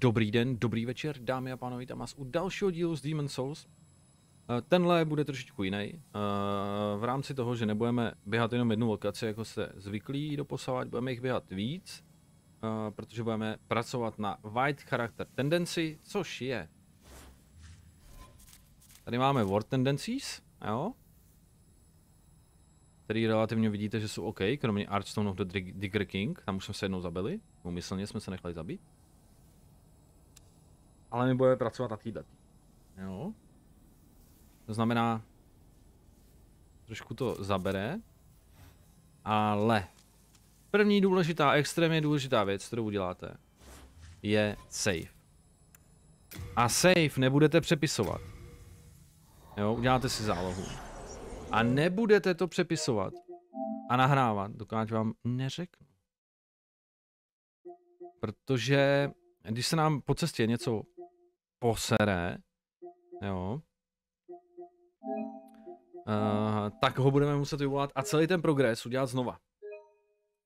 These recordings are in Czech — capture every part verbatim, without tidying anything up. Dobrý den, dobrý večer, dámy a pánové, tam vás u dalšího dílu z Demon's Souls. Tenhle bude trošičku jiný. V rámci toho, že nebudeme běhat jenom jednu lokaci, jako jste zvyklí doposavat, budeme jich běhat víc, protože budeme pracovat na White Character Tendency, což je... Tady máme Word Tendencies, jo? Který relativně vidíte, že jsou OK, kromě Archstone of the Digger King, tam už jsme se jednou zabili, úmyslně jsme se nechali zabít. Ale my budeme pracovat na týhletý. Jo. To znamená, trošku to zabere, ale první důležitá, extrémně důležitá věc, kterou uděláte, je save. A save nebudete přepisovat. Jo, uděláte si zálohu. A nebudete to přepisovat a nahrávat, dokud vám neřeknu. Protože když se nám po cestě něco posere, jo, uh, tak ho budeme muset vyvolat a celý ten progres udělat znova.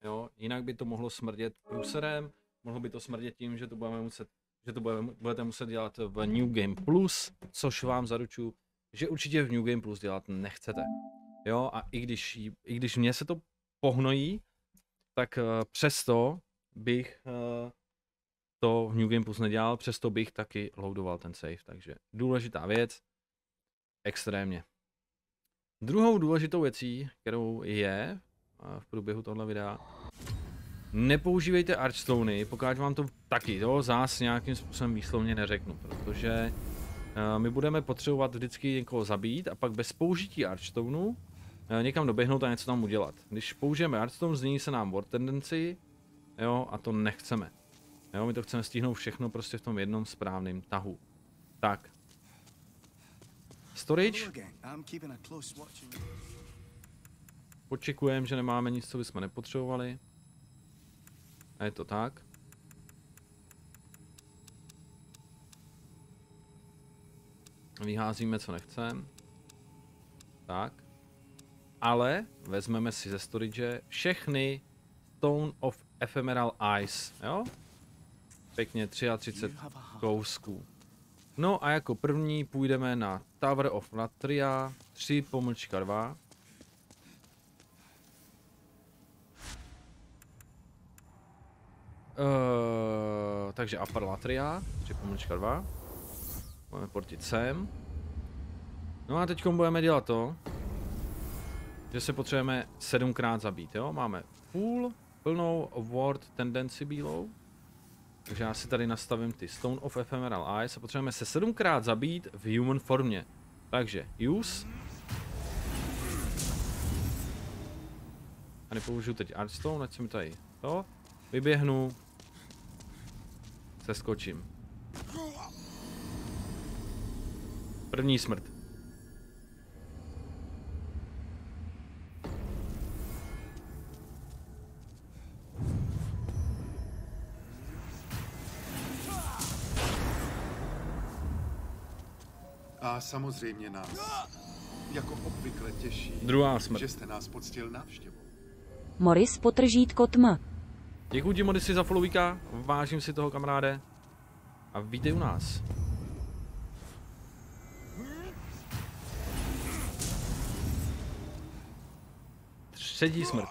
Jo, jinak by to mohlo smrdět průserem, mohlo by to smrdět tím, že to budeme muset, že to budeme, budete muset dělat v New Game Plus, což vám zaručuju, že určitě v New Game Plus dělat nechcete. Jo, a i když, i když mě se to pohnojí, tak uh, přesto bych uh, to v New Game Plus nedělal, přesto bych taky loadoval ten save, takže důležitá věc, extrémně. Druhou důležitou věcí, kterou je v průběhu tohle videa, nepoužívejte Archstony, pokud vám to taky, jo, zás nějakým způsobem výslovně neřeknu, protože my budeme potřebovat vždycky někoho zabít a pak bez použití Archstonu někam doběhnout a něco tam udělat. Když použijeme Archstone, změní se nám Word Tendency, jo, a to nechceme. Jo, my to chceme stihnout všechno prostě v tom jednom správném tahu. Tak. Storage. Počekujeme, že nemáme nic, co bychom nepotřebovali. A je to tak. Vyházíme, co nechceme. Tak. Ale vezmeme si ze storage všechny Stone of Ephemeral Ice, jo? Pěkně třicet tři kousků. No a jako první půjdeme na Tower of Latria tři pomlčka dva. Eee, takže Upper Latria tři pomlčka dva. Budeme portit sem. No a teď budeme dělat to, že se potřebujeme sedmkrát zabít, jo? Máme full, plnou Word Tendency bílou. Takže já si tady nastavím ty Stone of Ephemeral Ice a potřebujeme se sedmkrát zabít v human formě. Takže use. A nepoužiju teď Archstone, ať se mi tady to. Vyběhnu. Seskočím. První smrt. A samozřejmě nás, jako obvykle těší, druhá smrt, že jste nás poctil návštěvou. Moris potržítko tma. Děkuji ti, Morisi, za followíka, vážím si toho, kamaráde. A vítej u nás. Třetí smrt.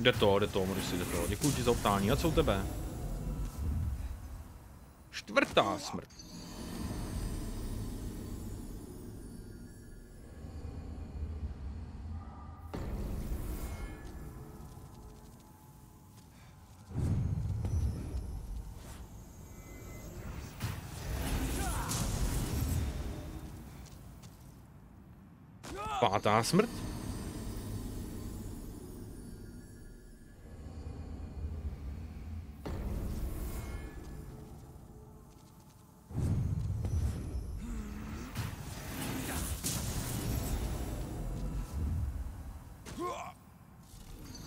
Jde to, jde to, Morisi, jde to. Děkuji ti za optání. A co u tebe? Čtvrtá smrt. Pátá smrt.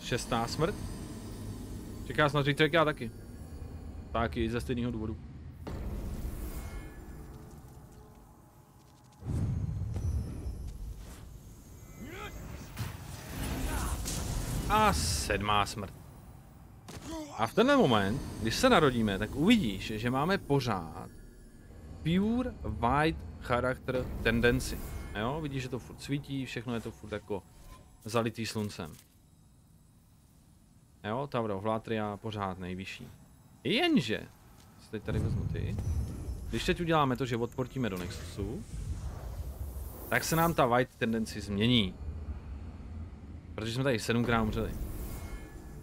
Šestá smrt. Čeká snad zítřek, já taky. Taky, ze stejného důvodu. A sedmá smrt. A v tenhle moment, když se narodíme, tak uvidíš, že máme pořád Pure White Character Tendency. Jo, vidíš, že to furt svítí, všechno je to furt jako zalitý sluncem. Jo, Tower of Latria pořád nejvyšší. Jenže, si teď tady vezmu ty, když teď uděláme to, že odportíme do Nexusu, tak se nám ta White Tendency změní. Protože jsme tady sedmkrát umřeli.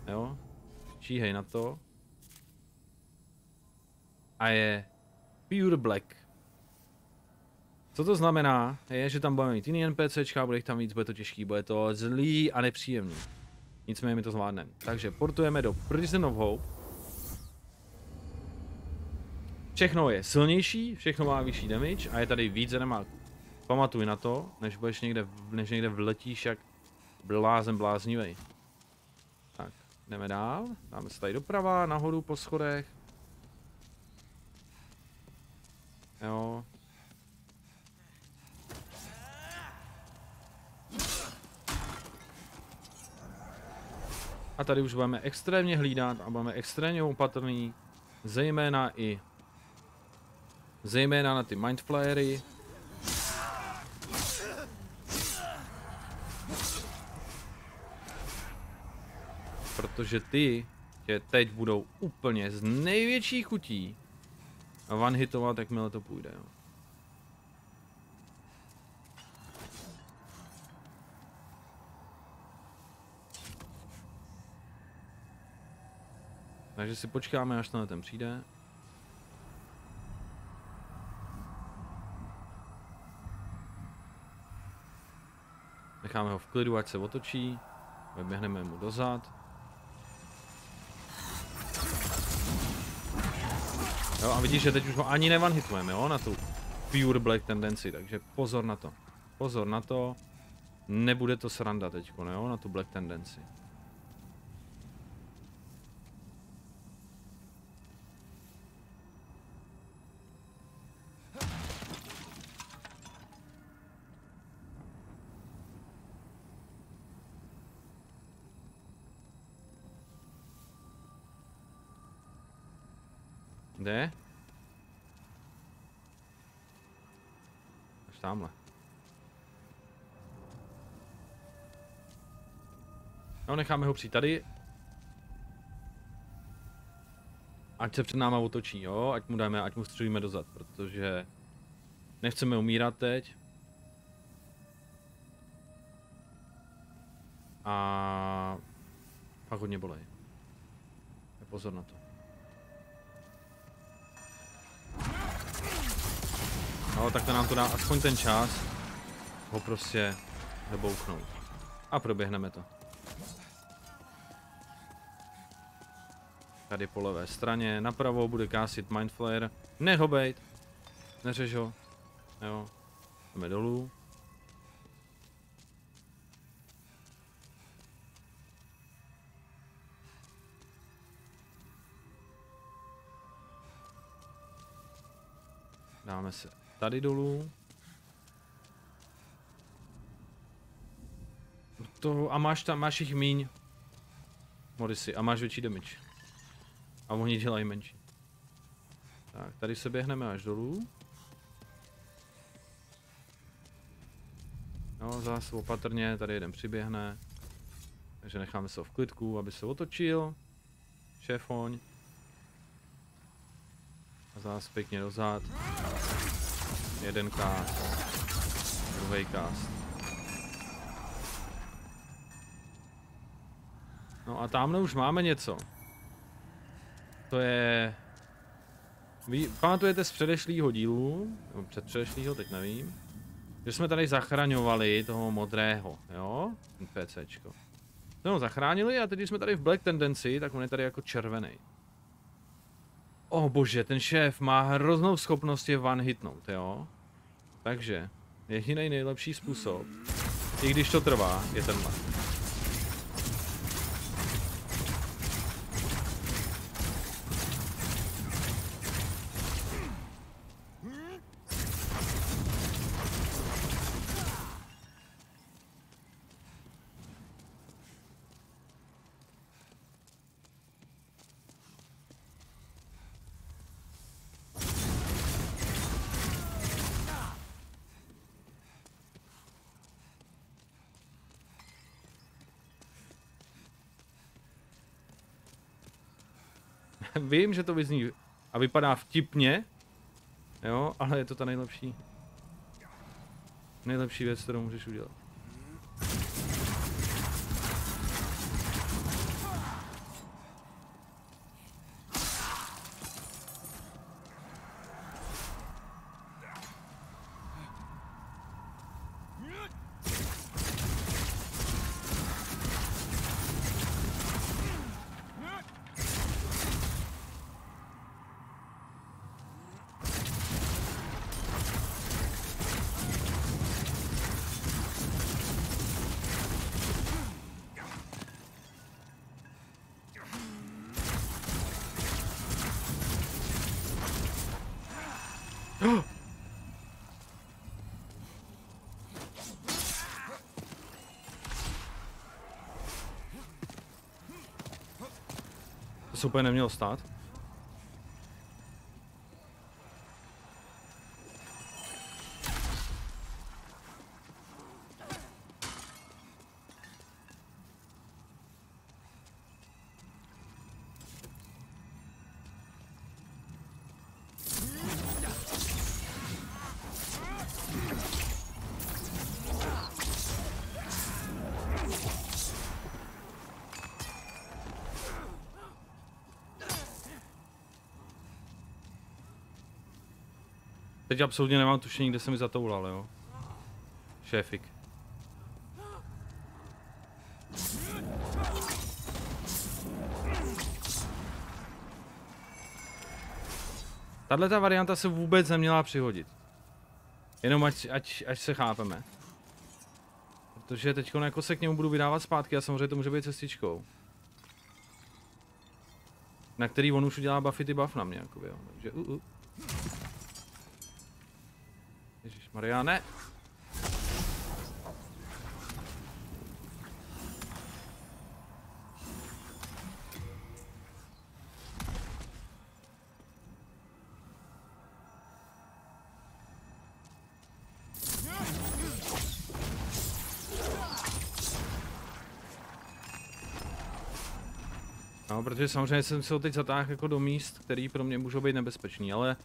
Jo, číhej na to. A je Pure Black. Co to znamená, je, že tam budeme mít jiný NPCčka, bude jich tam víc, bude to těžký, bude to zlý a nepříjemný. Nicméně my to zvládneme. Takže portujeme do Prison of Hope. Všechno je silnější, všechno má vyšší damage a je tady víc enemáků. Pamatuj na to, než budeš někde, než někde vletíš jak blázen bláznivej. Tak, jdeme dál. Dáme se tady doprava, nahoru po schodech. Jo. A tady už budeme extrémně hlídat a budeme extrémně opatrný, zejména i zejména na ty Mindflayery. Protože ty tě teď budou úplně z největší chutí a one-hitovat, jakmile to půjde. Jo. Takže si počkáme, až tenhle ten přijde. Necháme ho v klidu, ať se otočí. Vyběhneme mu dozad. Jo, a vidíš, že teď už ho ani nevanhitujeme, jo, na tu Pure Black Tendency, takže pozor na to. Pozor na to. Nebude to sranda teďko, jo, na tu Black Tendency. Kde? Až tamhle. No, necháme ho přijít tady. Ať se před náma otočí, jo? Ať mu dáme, ať mu střelíme dozad, protože nechceme umírat teď. A pak hodně bolej. Pozor na to. No, tak to nám to dá aspoň ten čas ho prostě dobouknout. A proběhneme to. Tady po levé straně, napravo bude kásit Mindflayer. Nech ho bejt. Neřeš ho. Jo. Jdeme dolů. Dáme se tady dolů. To, a máš tam, máš jich míň. Morisi, a máš větší damage. A oni dělají menší. Tak, tady se běhneme až dolů. No, zase opatrně, tady jeden přiběhne. Takže necháme se ho v klidku, aby se otočil. Šéfoň. A zase pěkně dozad. Jeden cast, druhý cast. No a tamhle už máme něco. To je... Vy pamatujete z předešlého dílu, nebo před předešlého, teď nevím, že jsme tady zachraňovali toho modrého, jo? NPCčko. No, ho zachránili a teď jsme tady v Black Tendency, tak on je tady jako červený. Oh bože, ten šéf má hroznou schopnost je one hitnout, jo? Takže jediný nejlepší způsob, i když to trvá, je tenhle. vím, že to vyzní a vypadá vtipně, jo, ale je to ta nejlepší, nejlepší věc, kterou můžeš udělat. To úplně nemělo stát. Teď absolutně nemám tušení, kde se mi zatoulal, jo. Šéfik. Tahle ta varianta se vůbec neměla přihodit. Jenom ať, ať, ať se chápeme. Protože teď jako se k němu budu vydávat zpátky a samozřejmě to může být cestičkou. Na který on už udělá buffy ty buff na mě, jakoby, jo. Takže uh, uh. Mariáne. No, protože samozřejmě jsem se ho teď zatáhl jako do míst, který pro mě můžou být nebezpečný, ale...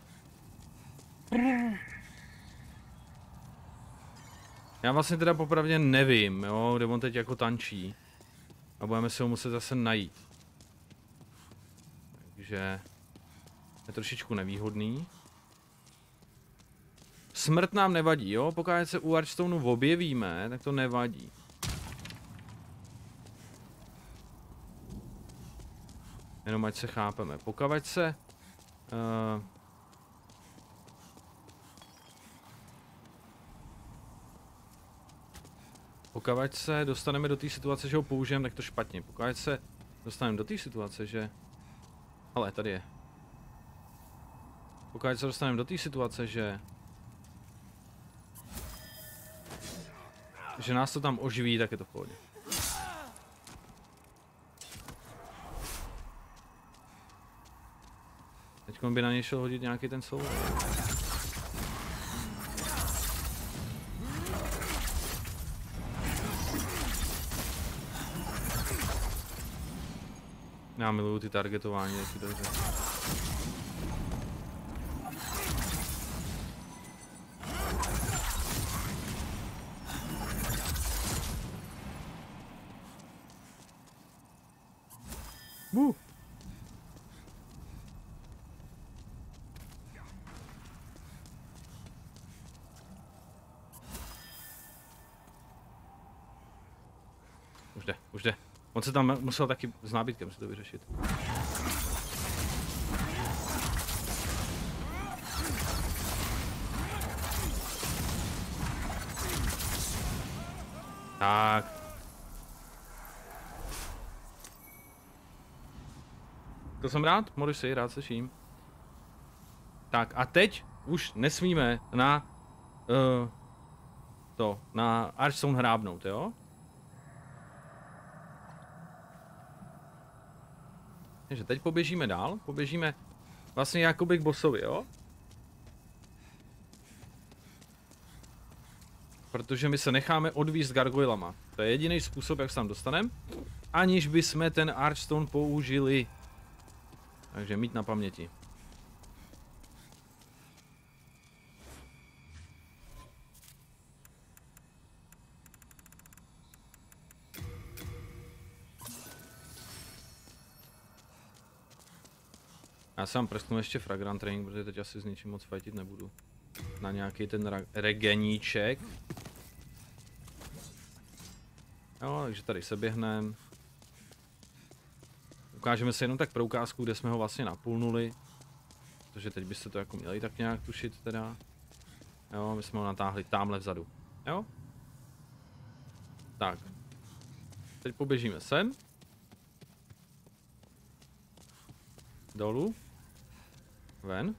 Já vlastně teda popravdě nevím, jo, kde on teď jako tančí. A budeme se ho muset zase najít. Takže... je trošičku nevýhodný. Smrt nám nevadí, jo, pokud se u Archstoneu objevíme, tak to nevadí. Jenom ať se chápeme. Pokud se... Uh, Pokud se dostaneme do té situace, že ho použijeme, tak to špatně. Pokud se dostaneme do té situace, že... Ale tady je. Pokud se dostaneme do té situace, že... Že nás to tam oživí, tak je to v pohodě. Teď by na něj šel hodit nějaký ten soul. Já miluju ty targetování, taky dobře. Buh. Už jde, už jde. On se tam musel taky s nábytkem se to vyřešit. Tak. To jsem rád, můžeš si, rád slyším. Tak a teď už nesmíme na uh, to, na Archstone hrábnout, jo? Takže teď poběžíme dál, poběžíme vlastně jakoby k bossovi, jo? Protože my se necháme odvízt gargoylama. To je jediný způsob, jak se tam dostaneme, aniž bychom ten Archstone použili. Takže mít na paměti. Já sám prstnu ještě Fragrant Training, protože teď asi s ničím moc fightit nebudu. Na nějaký ten regeníček. Jo, takže tady se běhneme. Ukážeme se jenom tak pro ukázku, kde jsme ho vlastně napůlnuli. Protože teď byste to jako měli tak nějak tušit teda. Jo, my jsme ho natáhli tamhle vzadu. Jo? Tak. Teď poběžíme sem. Dolů. Ven.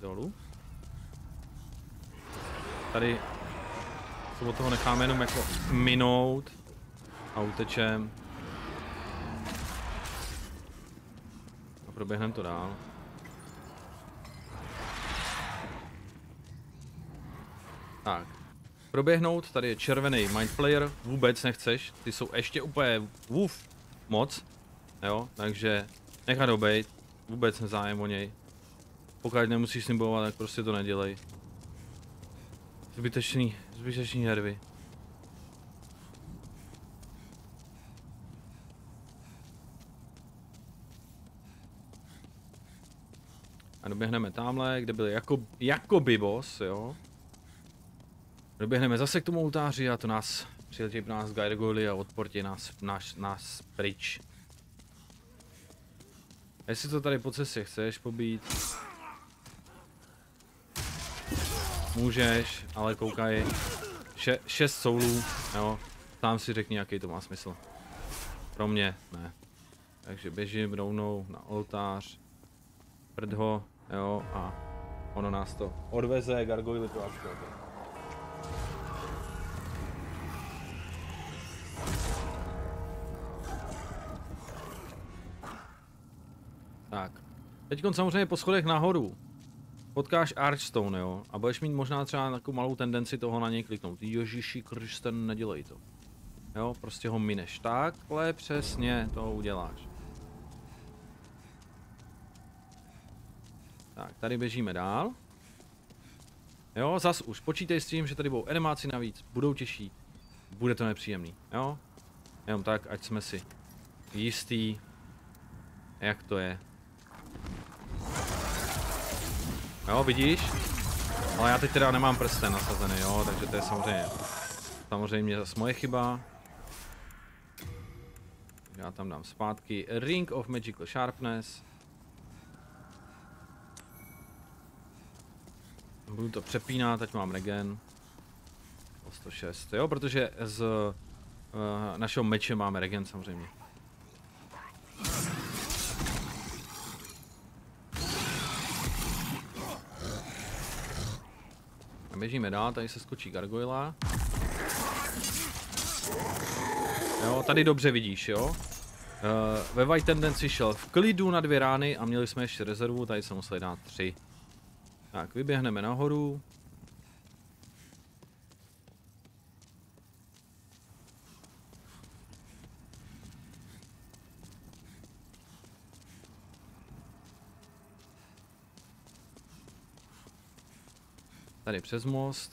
Dolů. Tady se od toho necháme jenom jako minout a utečem. A proběhneme to dál. Tak. Proběhnout, tady je červený Mindflayer, vůbec nechceš, ty jsou ještě úplně vův moc. Jo, takže nechat ho bejt. Vůbec nezájem o něj. Pokud nemusíš symbolovat, tak prostě to nedělej. Zbytečný, zbytečný hervy. A doběhneme tamhle, kde byl jako, jakoby boss, jo. Doběhneme zase k tomu oltáři a to nás přiletí pro nás Gargoyle a odportí nás, nás, nás pryč. Jestli to tady po cestě chceš pobít, můžeš, ale koukaj, Še šest soulů, jo, tam si řekni, jaký to má smysl. Pro mě ne. Takže běžím rovnou na oltář, prd ho, jo, a ono nás to odveze, Gargoyle to Archstone. Tak, teďkon samozřejmě po schodech nahoru potkáš Archstone, jo, a budeš mít možná třeba takovou malou tendenci toho na něj kliknout. Ježíši Kriste, nedělej to. Jo, prostě ho mineš. Takhle přesně to uděláš. Tak, tady běžíme dál. Jo, zas už počítej s tím, že tady budou animáci navíc, budou těžší, bude to nepříjemný, jo. Jenom tak, ať jsme si jistý, jak to je. Jo, vidíš? Ale já teď teda nemám prsten nasazený, jo, takže to je samozřejmě, samozřejmě zase moje chyba. Já tam dám zpátky Ring of Magical Sharpness. Budu to přepínat, ať mám regen. O sto šest, jo, protože z uh, našeho meče máme regen samozřejmě. Běžíme dál, tady se skočí Gargoyle. Jo, tady dobře vidíš, jo. Ve White Tendency šel v klidu na dvě rány a měli jsme ještě rezervu, tady se museli dát tři. Tak, vyběhneme nahoru. Tady přes most.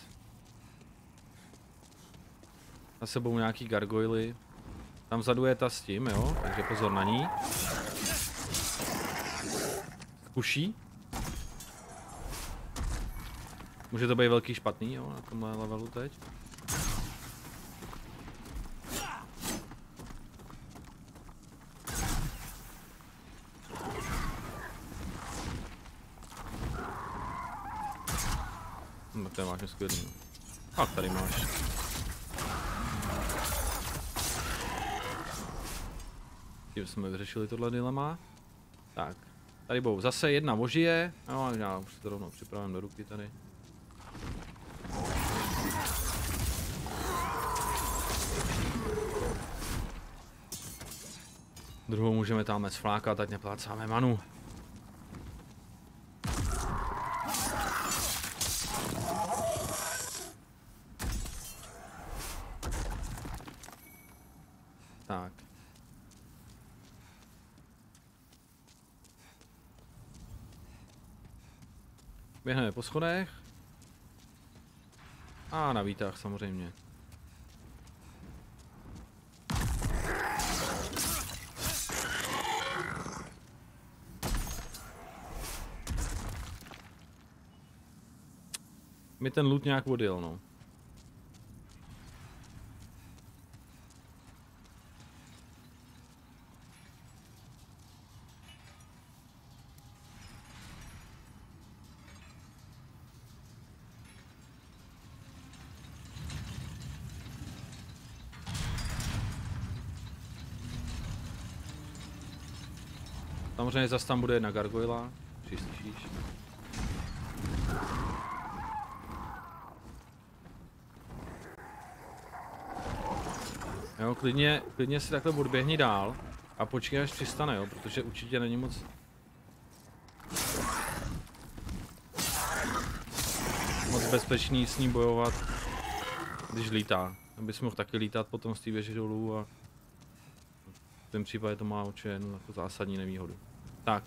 Za sebou nějaký gargoily. Tam vzadu je ta s tím, jo, takže pozor na ní. Zkuší. Může to být velký špatný, jo, na tomhle levelu teď. Tady máš skvělý. A tady máš. Tím jsme vyřešili tohle dilema. Tak, tady budou zase jedna vožije. No, já už to rovnou připravím do ruky tady. Druhou můžeme tamhle sflákat, ať neplácáme manu. Běhneme po schodech. A na výtah samozřejmě. Mi ten loot nějak odjel, no. Samozřejmě zase tam bude jedna gargoyla, přislyšíš. Jo, klidně, klidně si takhle odběhni dál a počkej, až přistane, jo, protože určitě není moc... moc bezpečný s ní bojovat, když lítá. Abys mohl taky lítat potom z té věže dolů a... v tom případě to má určitě jednu jako zásadní nevýhodu. Tak.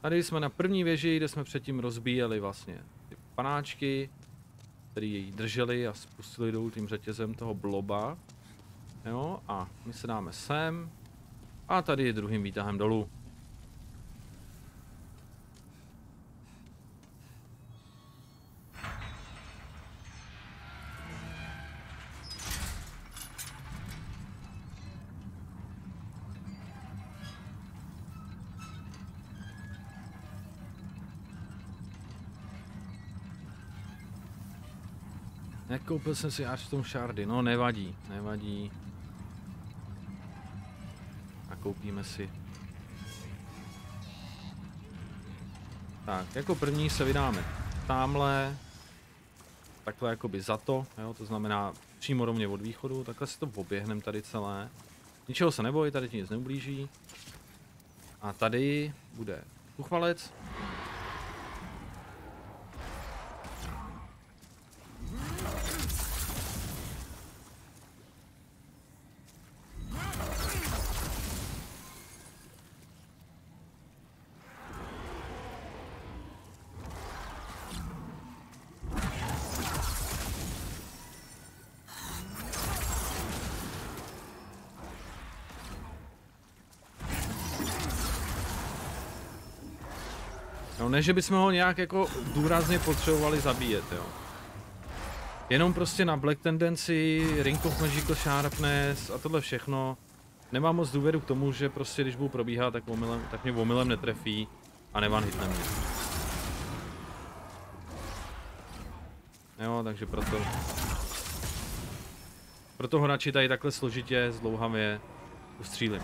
Tady jsme na první věži, kde jsme předtím rozbíjeli vlastně ty panáčky, který ji drželi a spustili dolů tím řetězem toho bloba. Jo, a my se dáme sem. A tady je druhým výtahem dolů. Nekoupil jsem si Archstone Shardy, no nevadí, nevadí. A koupíme si. Tak, jako první se vydáme tamhle. Takhle jakoby za to, jo, to znamená přímo do mě od východu, takhle si to oběhneme tady celé. Ničeho se neboj, tady ti nic neublíží. A tady bude uchvalec. Ne, že bychom ho nějak jako důrazně potřebovali zabíjet, jo. Jenom prostě na Black Tendency, Ring of Magical Sharpness a tohle všechno. Nemám moc důvěru k tomu, že prostě když budu probíhat, tak, omylem, tak mě omylem netrefí a nevan hitne mě. Jo, takže proto... Proto ho radši tady takhle složitě, zdlouhavě ustřílím.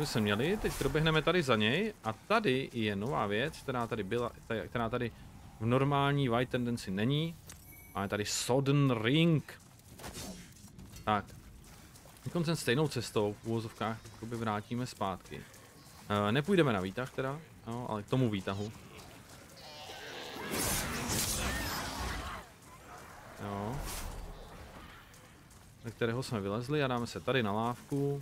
To jsme měli, teď proběhneme tady za něj a tady je nová věc, která tady byla, která tady v normální White Tendency není. A je tady Sodden Ring. Tak. Dokonce stejnou cestou v úvozovkách jakoby vrátíme zpátky. E, nepůjdeme na výtah teda, no, ale k tomu výtahu. Jo. Do kterého jsme vylezli a dáme se tady na lávku.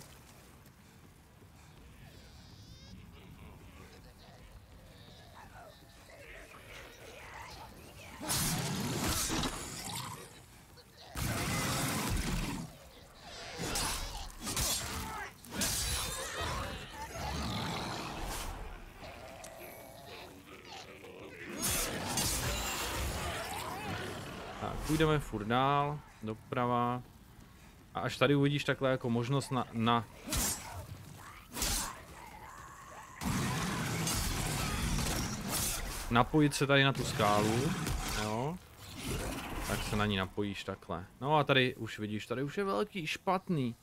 Půjdeme furt dál, doprava. A až tady uvidíš takhle jako možnost na... na... napojit se tady na tu skálu, jo. Tak se na ní napojíš takhle. No a tady už vidíš, tady už je velký špatný.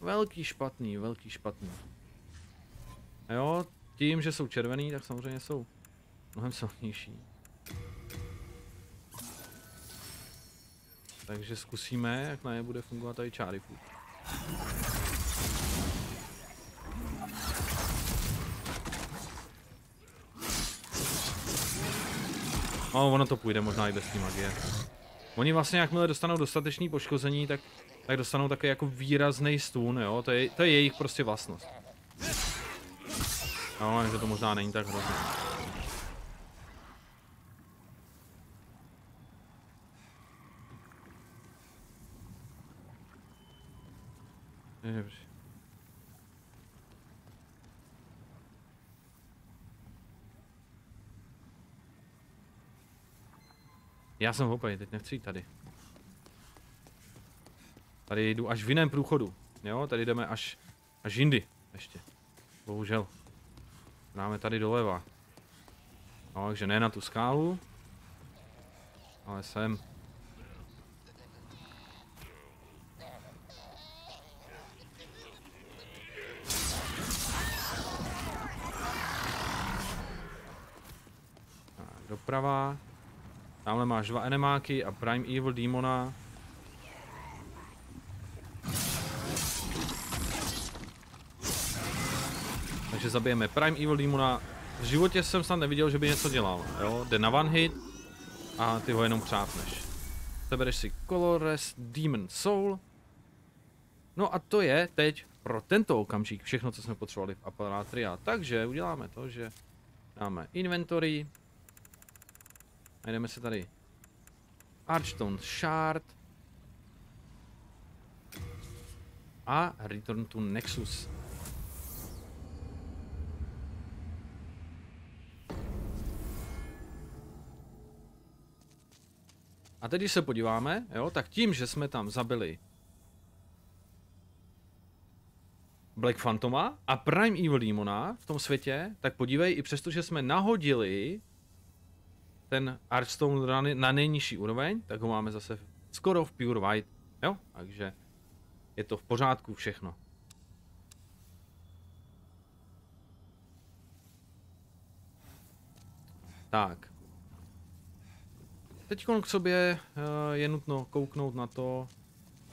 Velký špatný, velký špatný. Jo, tím, že jsou červený, tak samozřejmě jsou mnohem silnější. Takže zkusíme, jak na ně bude fungovat tady čáry půl. No, ono to půjde možná i bez té magie. Oni vlastně, jakmile dostanou dostatečné poškození, tak, tak dostanou také jako výrazný stun, jo? To je, to je jejich prostě vlastnost. No, ale že to možná není tak hrozné. Dobře. Já jsem hopej, teď nechci jít tady. Tady jdu až v jiném průchodu, jo, tady jdeme až, až jindy ještě, bohužel. Dáme tady doleva. No, takže ne na tu skálu, ale sem. Tak, doprava. Tamhle máš dva enemáky a Prime Evil Demona. Takže zabijeme Prime Evil Demona. V životě jsem snad neviděl, že by něco dělal. Jo? Jde na one hit a ty ho jenom přápneš. Sebereš si Colorless Demon Soul. No a to je teď pro tento okamžik všechno, co jsme potřebovali v Apalatria. Takže uděláme to, že dáme inventory. Najdeme si tady Archstone Shard a Return to Nexus. A teď, když se podíváme, jo, tak tím, že jsme tam zabili Black Phantoma a Prime Evil Demona v tom světě, tak podívej, i přesto, že jsme nahodili ten Archstone na, na nejnižší úroveň, tak ho máme zase skoro v Pure White, jo, takže je to v pořádku všechno. Tak. Teď k sobě je nutno kouknout na to,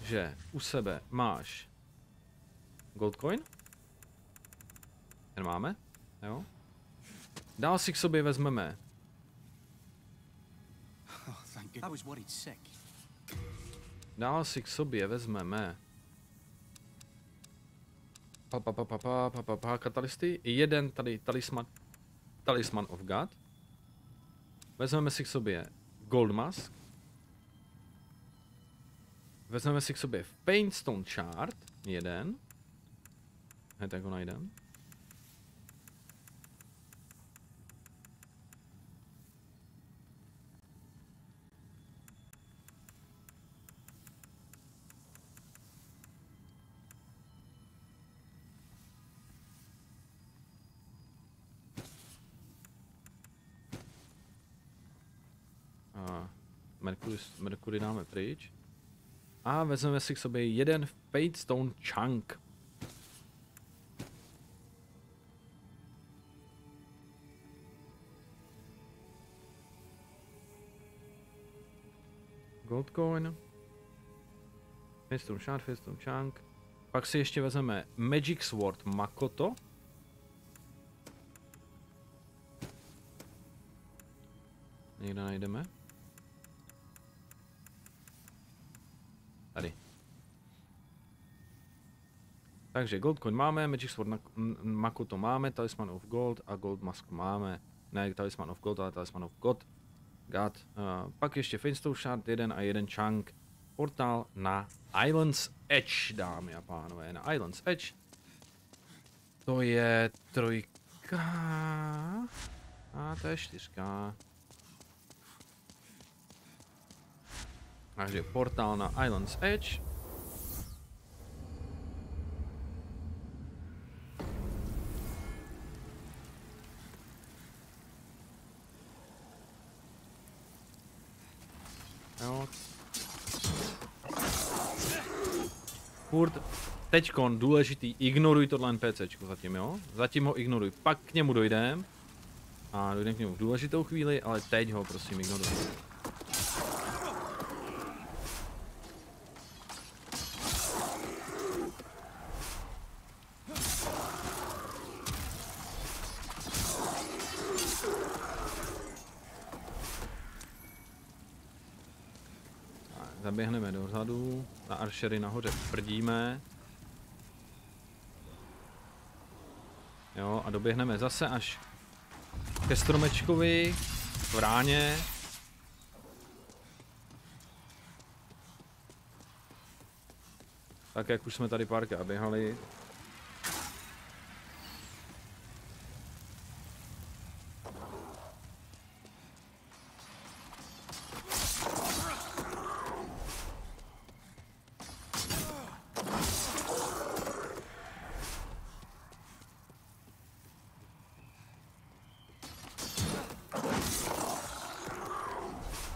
že u sebe máš Gold Coin. Ten máme, jo. Dál si k sobě vezmeme Dál si k sobě vezmeme pa, pa, pa, pa, pa, pa, pa, pa, katalysty. Jeden tady talisman, Talisman of God. Vezmeme si k sobě Gold Mask. Vezmeme si k sobě Paintstone Shard. Jeden. Hned tak ho najdeme. Merkury dáme pryč. A vezmeme si k sobě jeden Fadestone Chunk. Gold Coin. Fadestone Shard, Fadestone Chunk. Pak si ještě vezmeme Magic Sword Makoto. Někde najdeme. Tady. Takže Gold Coin máme, Magic Sword Makoto máme, Talisman of Gold a Gold Mask máme. Ne Talisman of Gold, ale Talisman of God. God. Uh, pak ještě Fadestone Shard jeden a jeden Chunk. Portál na Islands Edge, dámy a pánové, na Islands Edge. To je trojka a to je čtyřka. Takže portál na Islands Edge. Jo. Furt teďkon důležitý, ignoruj tohle NPCčko zatím, jo? Zatím ho ignoruj, pak k němu dojdem. A dojdem k němu v důležitou chvíli, ale teď ho prosím ignoruj. Zaběhneme dozadu, na archery nahoře prdíme. Jo, a doběhneme zase až ke stromečkovi, k vráně. Tak jak už jsme tady párkrát běhali.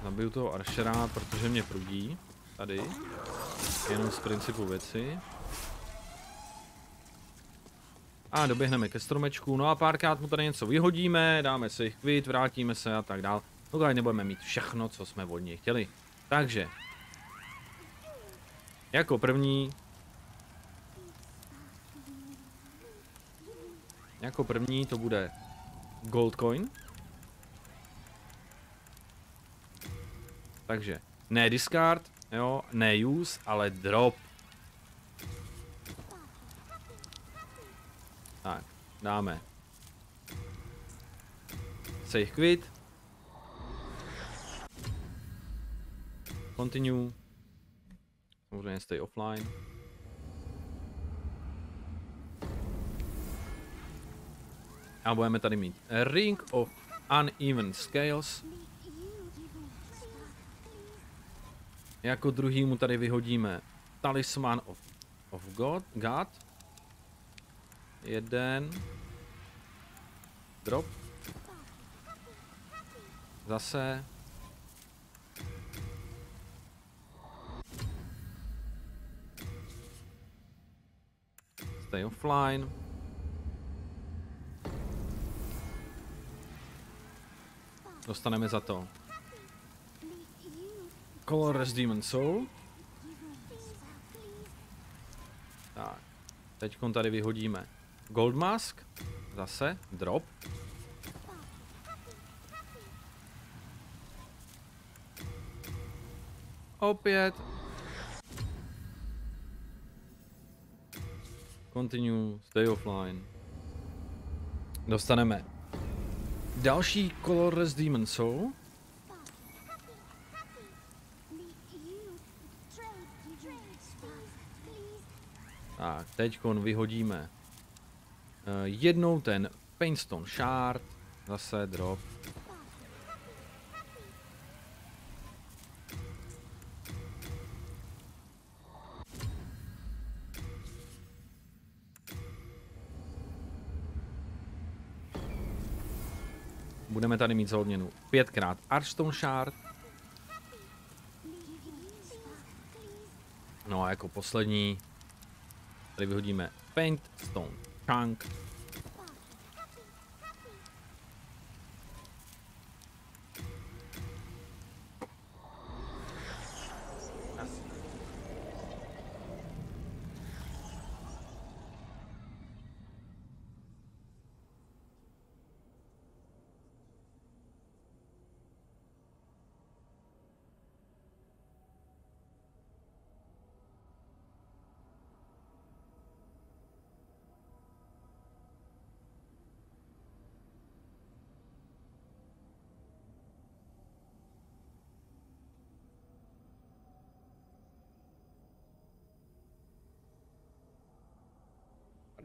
Zabiju toho archera, protože mě prudí tady. Jenom z principu věci. A doběhneme ke stromečku, no a párkrát mu tady něco vyhodíme, dáme si jich kvít, vrátíme se a tak dál. No ale nebudeme mít všechno, co jsme od něj chtěli. Takže. Jako první. Jako první to bude Gold Coin. Takže ne discard. Jo, ne use, ale drop. Tak, dáme. Save quit. Continue. Samozřejmě stay offline. A budeme tady mít Ring of Uneven Scales. Jako druhý mu tady vyhodíme Talisman of, of God, God. Jeden. Drop. Zase. Stay offline. Dostaneme za to Colorless Demon Soul. Tak, teď tady vyhodíme Gold Mask. Zase drop. Opět. Continue, stay offline. Dostaneme další Colorless Demon Soul. Tak, teďkon vyhodíme jednou ten Paintstone Shard, zase drop. Budeme tady mít za odměnu pětkrát Archstone Shard. No a jako poslední tady vyhodíme Paintstone Chunk.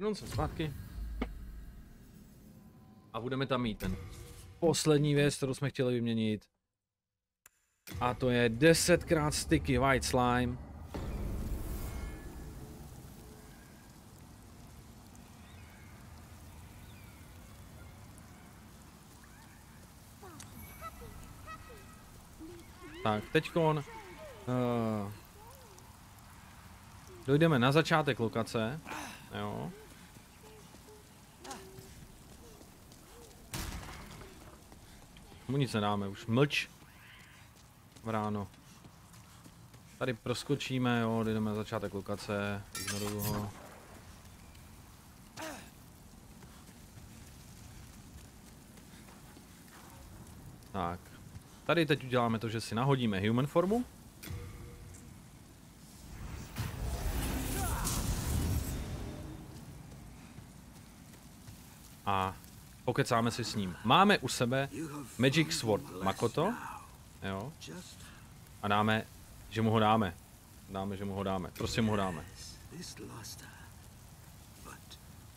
Pardon, jsem zpátky. A budeme tam mít ten poslední věc, kterou jsme chtěli vyměnit. A to je desetkrát sticky White Slime. Tak, teďkon uh, dojdeme na začátek lokace. Jo. Mu nic nedáme, už mlč. Ráno. Tady proskočíme, jo, jdeme na začátek lokace. Ignoruju ho. Tak. Tady teď uděláme to, že si nahodíme human formu. Pokecáme si s ním. Máme u sebe Magic Sword Makoto. Jo. A dáme, že mu ho dáme. Dáme, že mu ho dáme. Prostě mu ho dáme.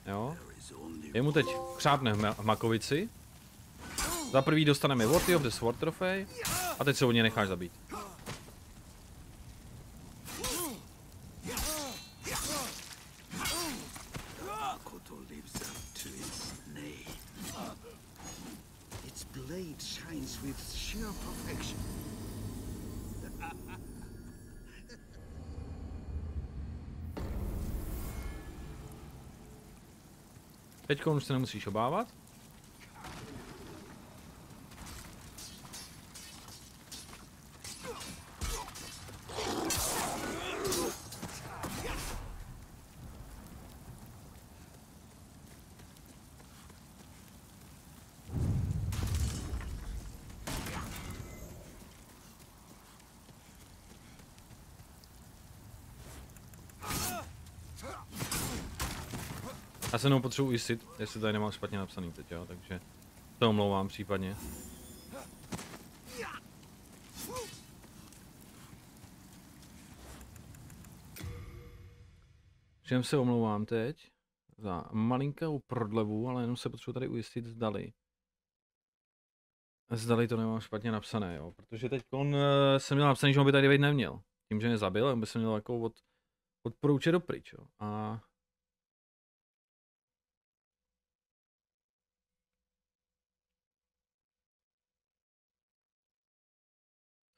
Jo. Je mu teď křápne v makovici. Za prvý dostaneme Worthy of the Sword trofej. A teď se od něj necháš zabít. Teďka už se nemusíš obávat. Já se mnou potřebuji ujistit, jestli tady nemám špatně napsaný teď, jo, takže to omlouvám případně. Všem se omlouvám teď za malinkou prodlevu, ale jenom se potřebuji tady ujistit, zdali. Zdali to nemám špatně napsané, jo, protože teď on e, jsem měl napsaný, že on by tady být neměl. Tím, že mě zabil, on by se měl jako od, od prouče do pryč, jo. A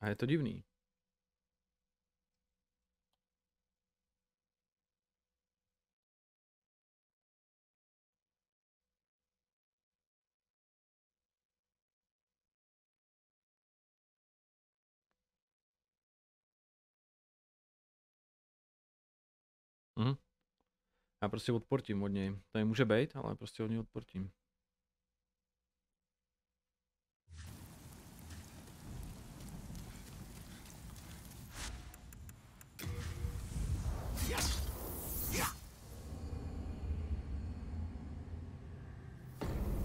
A je to divný. Mhm. Já prostě odportím od něj. To je může být, ale prostě od něj odportím.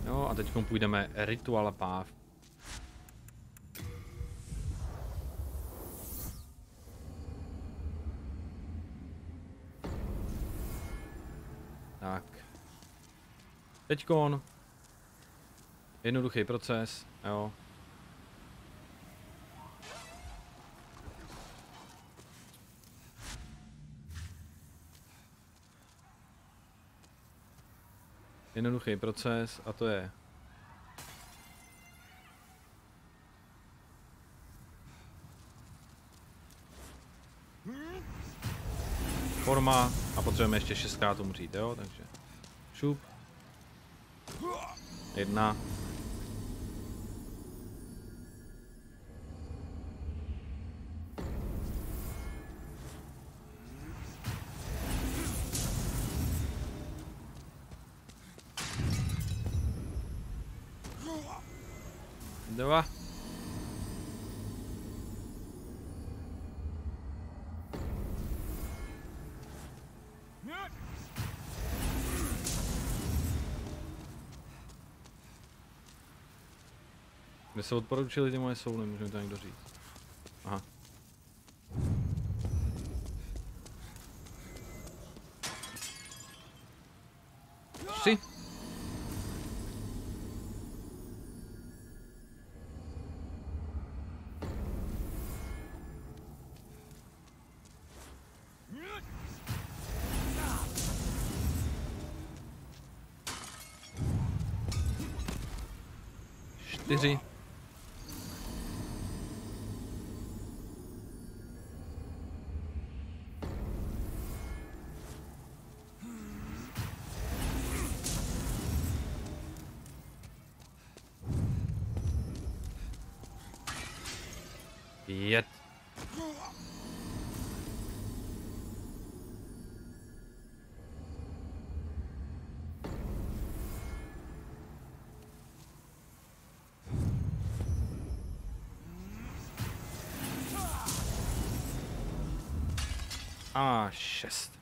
No a teď půjdeme Ritual Path. Tak. Teďkon. Jednoduchý proces, jo. Jednoduchý proces a to je forma a potřebujeme ještě šestkrát umřít, jo, takže šup, jedna, dva. Kde se odporučili ty moje souly, může mi to někdo říct. Aha. Tři. Čtyři. Pět. A šest.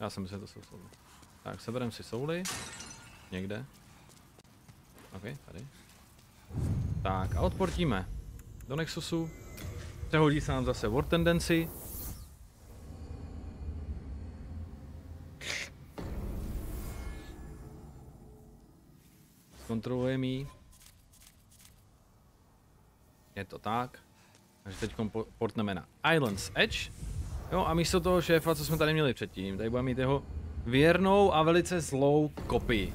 Já jsem myslel, že to jsou souly. Tak, sebereme si souly. Někde. OK, tady. Tak a odportíme. Do Nexusu. Přehodí se nám zase Word Tendency. Zkontrolujeme ji. Je to tak. Takže teď portneme na Islands Edge. Jo, a místo toho šéfa, co jsme tady měli předtím, tady budeme mít jeho věrnou a velice zlou kopii.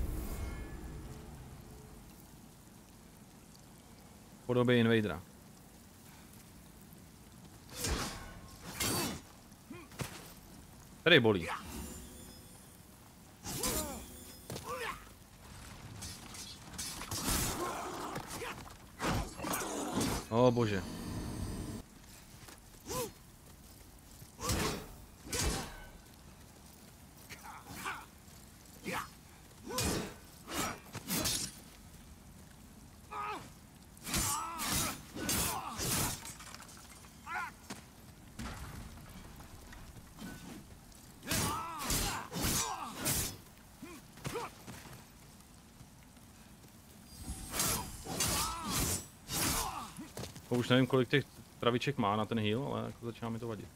V podobě Invadera. Tady bolí. O bože. Už nevím, kolik těch traviček má na ten heal, ale jako začíná mi to vadit.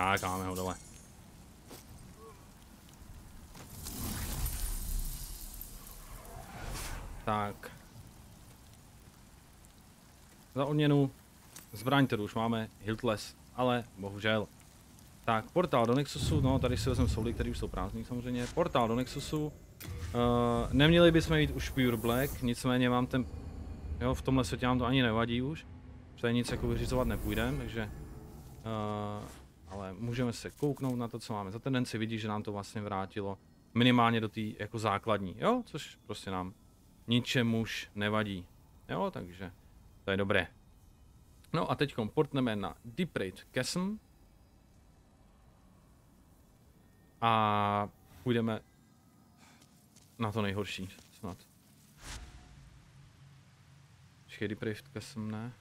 Tak máme ho dole. Tak. Za odměnu zbraň, kterou už máme, Hiltless, ale bohužel. Tak, portál do Nexusu, no tady si vezmeme souly, které už jsou prázdný samozřejmě. Portál do Nexusu. Uh, neměli bychom jít už Pure Black, nicméně mám ten... Jo, v tomhle světě nám to ani nevadí už. Protože nic jako vyřizovat nepůjdeme, takže... Uh, ale můžeme se kouknout na to, co máme za tendenci, vidí, že nám to vlastně vrátilo minimálně do té jako základní, jo, což prostě nám ničemuž nevadí, jo, takže to je dobré. No a teď portneme na Depraved Castle a půjdeme na to nejhorší, snad. Ještě Depraved Castle, ne?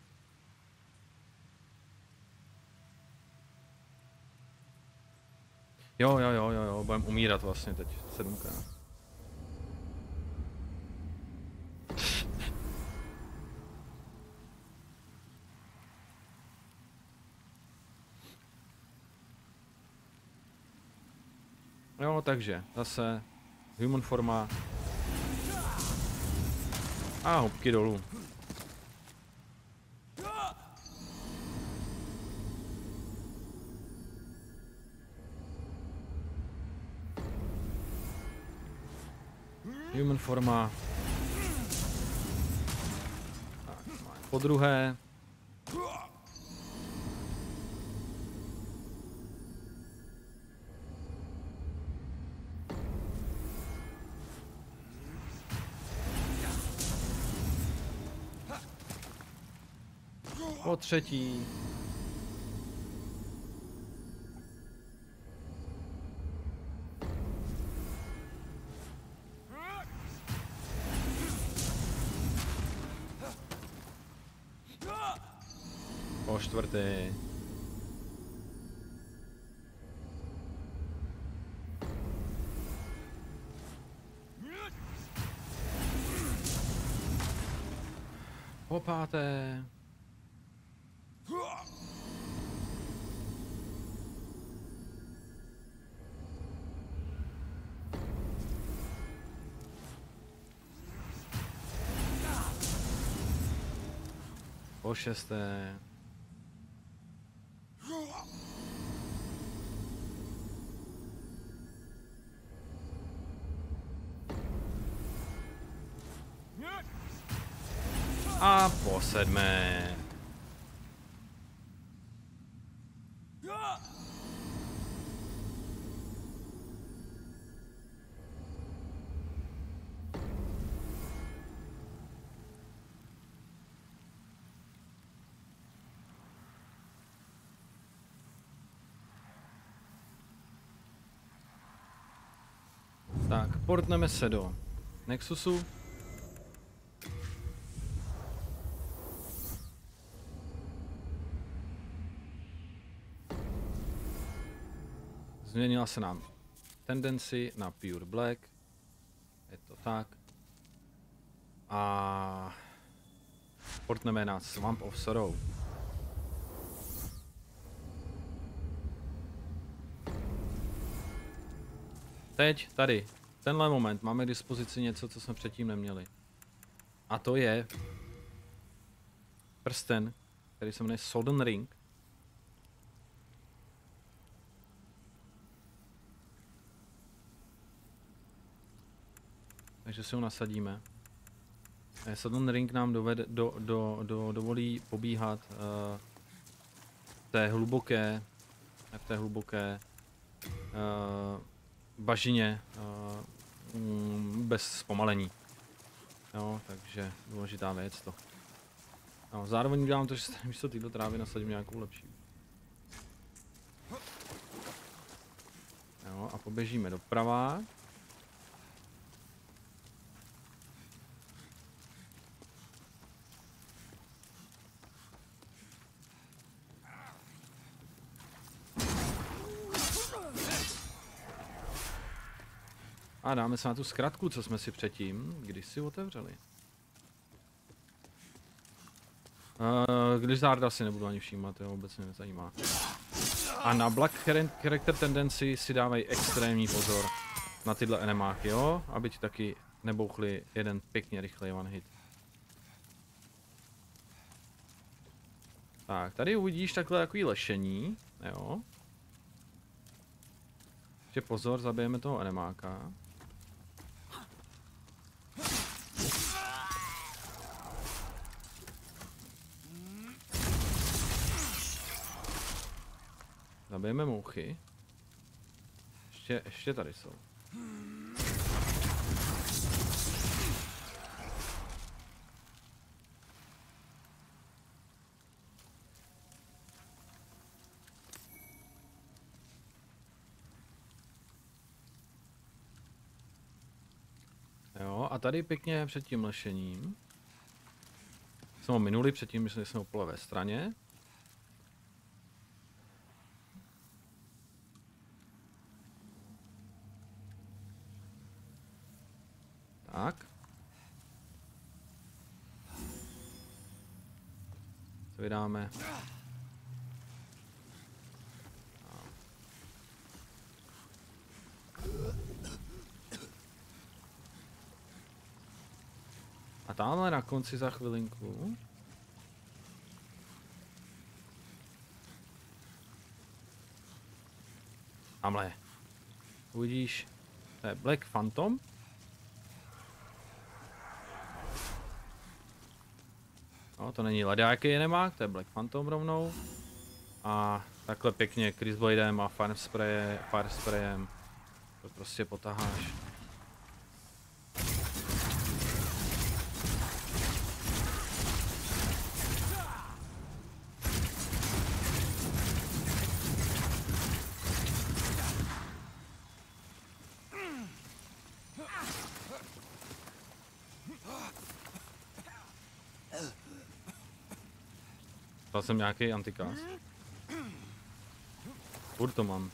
Jo, jo, jo, jo, jo, budeme umírat vlastně teď sedmkrát. Jo, takže zase human forma a hopky dolů. Human forma. Tak, po druhé. Po třetí. Čtvrtý. Po páté. Po šesté. A po sedmé. Tak, portneme se do Nexusu. Změnila se nám tendenci na Pure Black. Je to tak. A portneme na Swamp of Sorrow. Teď, tady, tenhle moment, máme k dispozici něco, co jsme předtím neměli. A to je prsten, který se jmenuje Sodden Ring. Takže si ho nasadíme. Sodden Ring nám dovede, do, do, do, dovolí pobíhat uh, v té hluboké, v té hluboké uh, bažině uh, bez zpomalení. Jo, takže důležitá věc to. No, zároveň udělám to, že místo této trávy nasadím nějakou lepší. Jo, a poběžíme doprava. A dáme se na tu zkratku, co jsme si předtím, když si otevřeli. Uh, když Zarda si nebudu ani všímat, to vůbec mě nezajímá. A na Black Character Tendency si dávají extrémní pozor na tyhle enemáky, jo? Aby ti taky nebouchli jeden pěkně rychlej one hit. Tak, tady uvidíš takhle takový lešení, jo? Ještě pozor, zabijeme toho enemáka. Zabijeme mouchy. Ještě, ještě tady jsou. Jo, a tady pěkně před tím lešením. Jsme ho minuli, předtím myslím, že jsme ho po levé straně. Tak. To vydáme. A tamhle na konci za chvilinku. Tamhle. Uvidíš, to je Black Phantom. No, to není ledáky je nemá, to je Black Phantom rovnou. A takhle pěkně Chris Bladem a Fire Sprayem, Fire Sprayem to prostě potaháš. Dal jsem nějaký antikás. Furt to mám.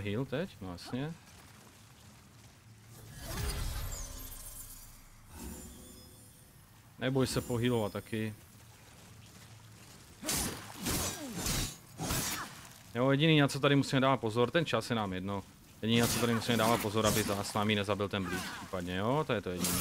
třeba heal teď? No jasně. Neboj se pohýlovat taky. Jo, jediný na co tady musíme dávat pozor, ten čas je nám jedno. Jediný na co tady musíme dávat pozor, aby s námi nezabil ten blíž případně, jo, to je to jediný.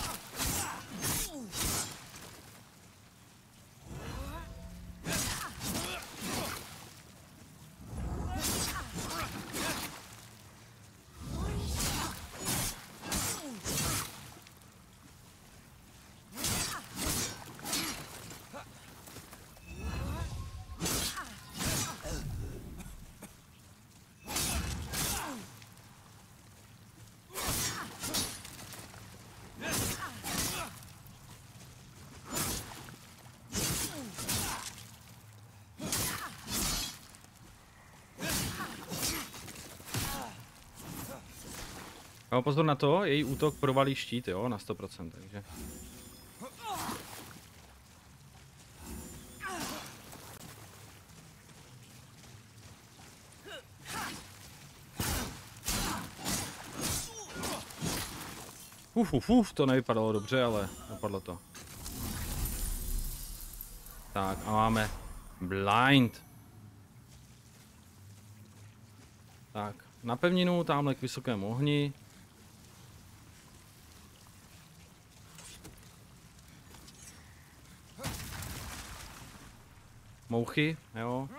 No, pozor na to, její útok provalí štít, jo, na sto procent, takže. Uf, uf, uf, to nevypadalo dobře, ale napadlo to. Tak a máme blind. Tak, na pevninu, tamhle k vysokému ohni. Mouchy, jo.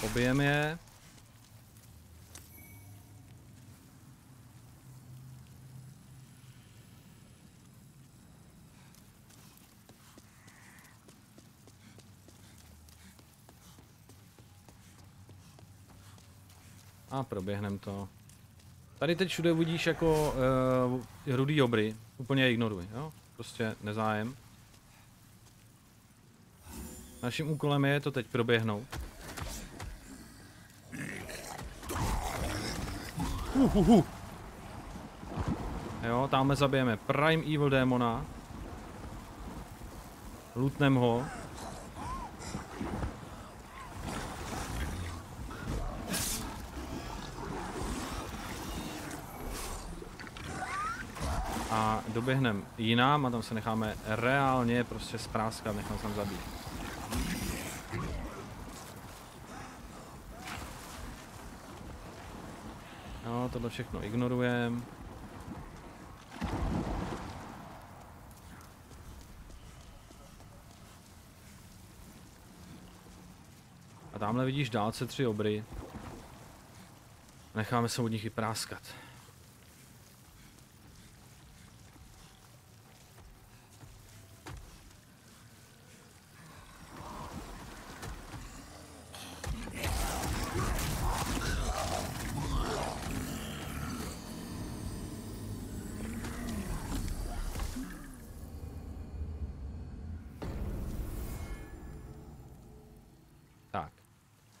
Pobijeme je. A proběhneme to. Tady teď všude uvidíš jako uh, rudý obry, úplně je ignoruj, jo? Prostě nezájem. Naším úkolem je to teď proběhnout. Uh, uh, uh. Jo, tamhle zabijeme Prime Evil Demona. Lootnem ho. A doběhneme jinam a tam se necháme reálně prostě spráskat, necháme se tam zabít. No, tohle všechno ignorujeme. A tamhle vidíš dálce tři obry. Necháme se od nich i práskat.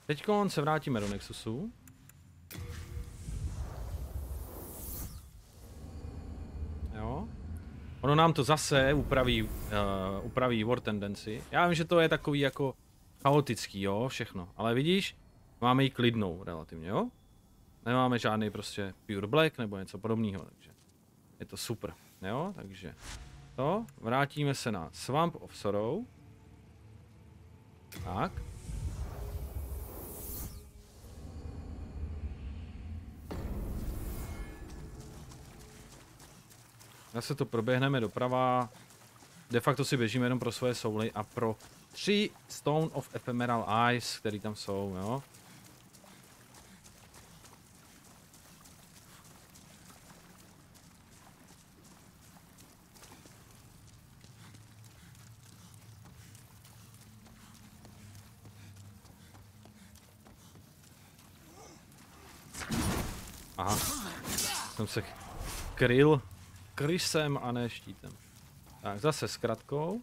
Teď se vrátíme do Nexusu. Jo. Ono nám to zase upraví, uh, upraví Word Tendency. Já vím, že to je takový jako chaotický, jo, všechno. Ale vidíš, máme ji klidnou relativně, jo. Nemáme žádný prostě pure black nebo něco podobného, takže je to super, jo. Takže to, vrátíme se na Swamp of Sorrow. Tak. Zase to proběhneme doprava, de facto si běžíme jenom pro svoje souly a pro tři Stone of Ephemeral Ice, který tam jsou, jo. Aha, jsem se kryl. Krysem a ne štítem. Tak zase s kratkou.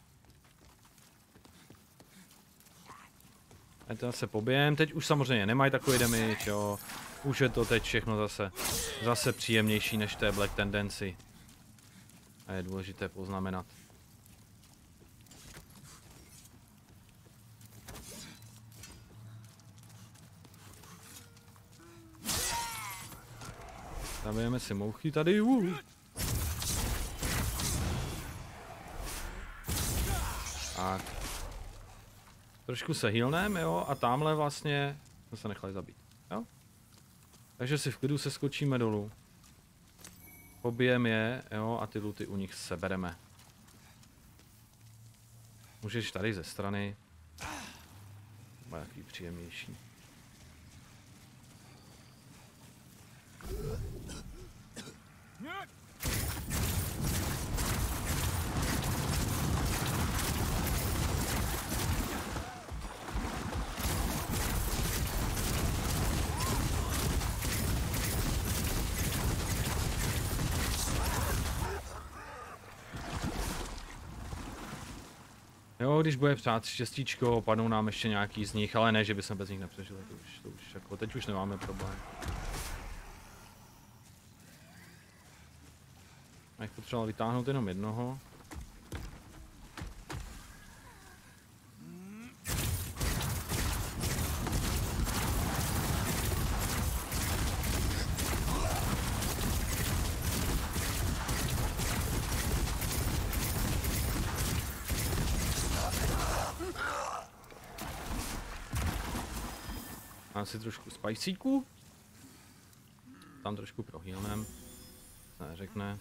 A to zase pobijem. Teď už samozřejmě nemají takový damage, jo. Už je to teď všechno zase, zase příjemnější než té Black Tendency. A je důležité poznamenat. Zabijeme si mouchy tady. Uh. Tak. Trošku se healneme, jo, a tamhle vlastně jsme se nechali zabít, jo. Takže si v klidu se skočíme dolů. Pobijeme je, jo, a ty luty u nich sebereme. Můžeš tady ze strany. Bude takový příjemnější. Jo, když bude přát štěstíčko, padnou nám ještě nějaký z nich, ale ne, že bychom bez nich nepřežili, to už, to už jako, teď už nemáme problém. Já bych potřeboval vytáhnout jenom jednoho. Mám si trošku spajcíků. Tam trošku prohýlnem. Neřekne.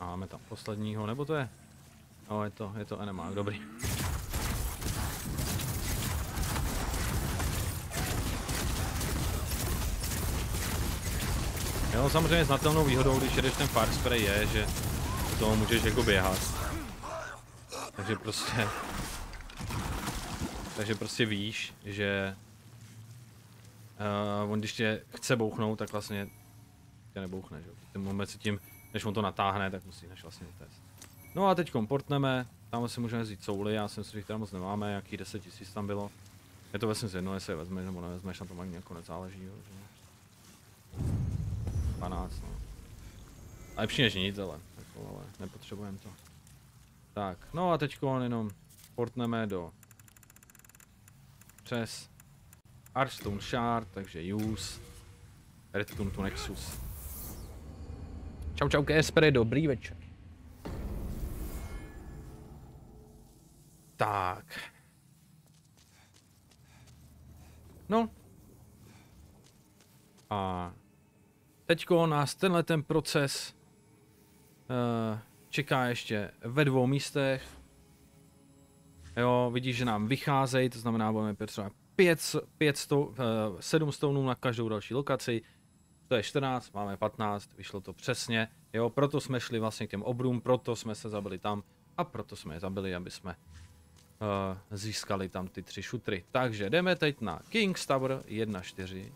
Máme tam posledního, nebo to je? No, je to, je to animák, dobrý. Jo, samozřejmě znatelnou výhodou, když jedeš ten fire spray, je, že to můžeš jako běhat. Takže prostě... Takže prostě víš, že... Uh, on když tě chce bouchnout, tak vlastně tě nebouchne, že? V ten moment se tím, než on to natáhne, tak musí než vlastně test. No a teď komportneme, tam si můžeme vzít souly, já si myslím, že jich teda moc nemáme, jaký deset tisíc tam bylo. Je to vlastně jedno, jestli je vezmeš nebo nevezmeš, na tom ani jako nezáleží. dvanáct, no. A lepší než nic, ale, jako, ale nepotřebujeme to. Tak, no a teď jenom portneme do... Přes... Archstone Shard, takže use. Return to Nexus. Čau čau K S P R, dobrý večer. Tak. No. A teďko nás tenhle ten proces uh, čeká ještě ve dvou místech. Jo, vidíš, že nám vycházejí, to znamená, budeme potřebovat pět, pět sto, uh, sedm stonů na každou další lokaci. To je čtrnáct, máme patnáct, vyšlo to přesně. Jo, proto jsme šli vlastně k těm obrům, proto jsme se zabili tam a proto jsme je zabili, aby jsme Uh, získali tam ty tři šutry. Takže jdeme teď na King's Tower jedna čtyři.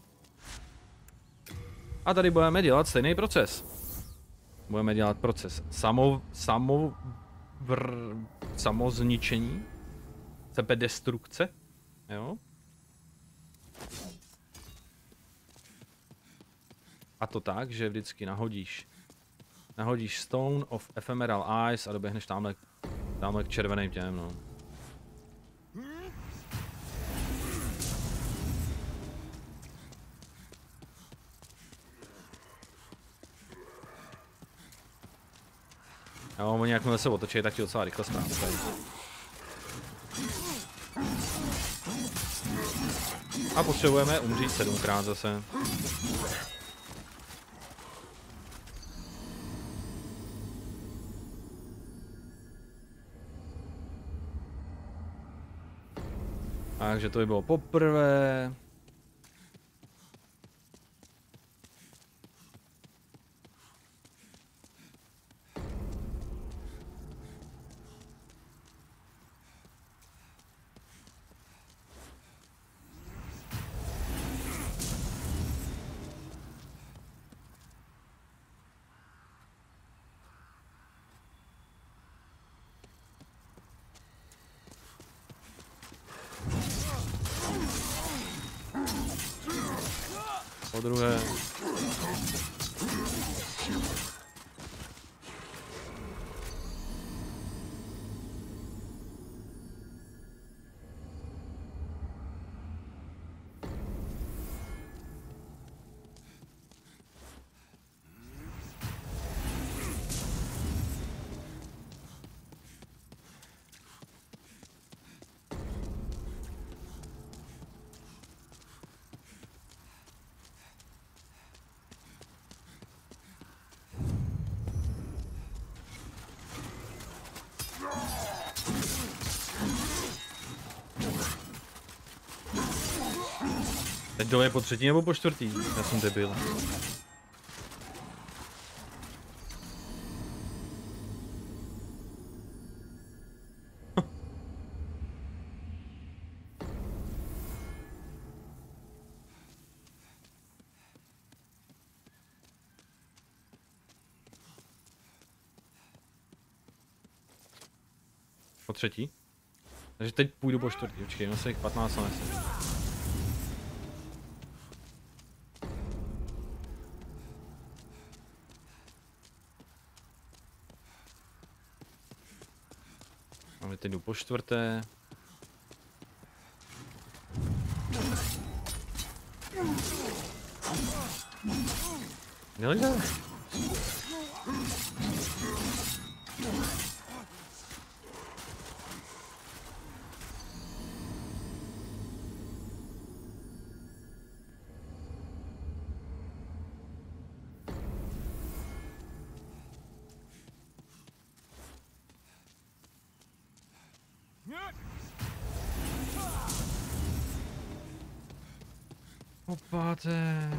A tady budeme dělat stejný proces. Budeme dělat proces samo, samo, vr, samozničení. Sebedestrukce. Jo. A to tak, že vždycky nahodíš nahodíš Stone of Ephemeral Ice a doběhneš tamhle, tamhle k červeným těm, no. Jo, oni jakmile se otočí, tak ti docela rychle ztrácají. A potřebujeme umřít sedmkrát zase. Takže to by bylo poprvé. druhé. Teď dole je po třetí nebo po čtvrtý? Já jsem debil. Po třetí? Takže teď půjdu po čtvrtý, počkej, měl jsem jich patnáct a nesem. Teď jdu po čtvrté. Nelejde. Páté.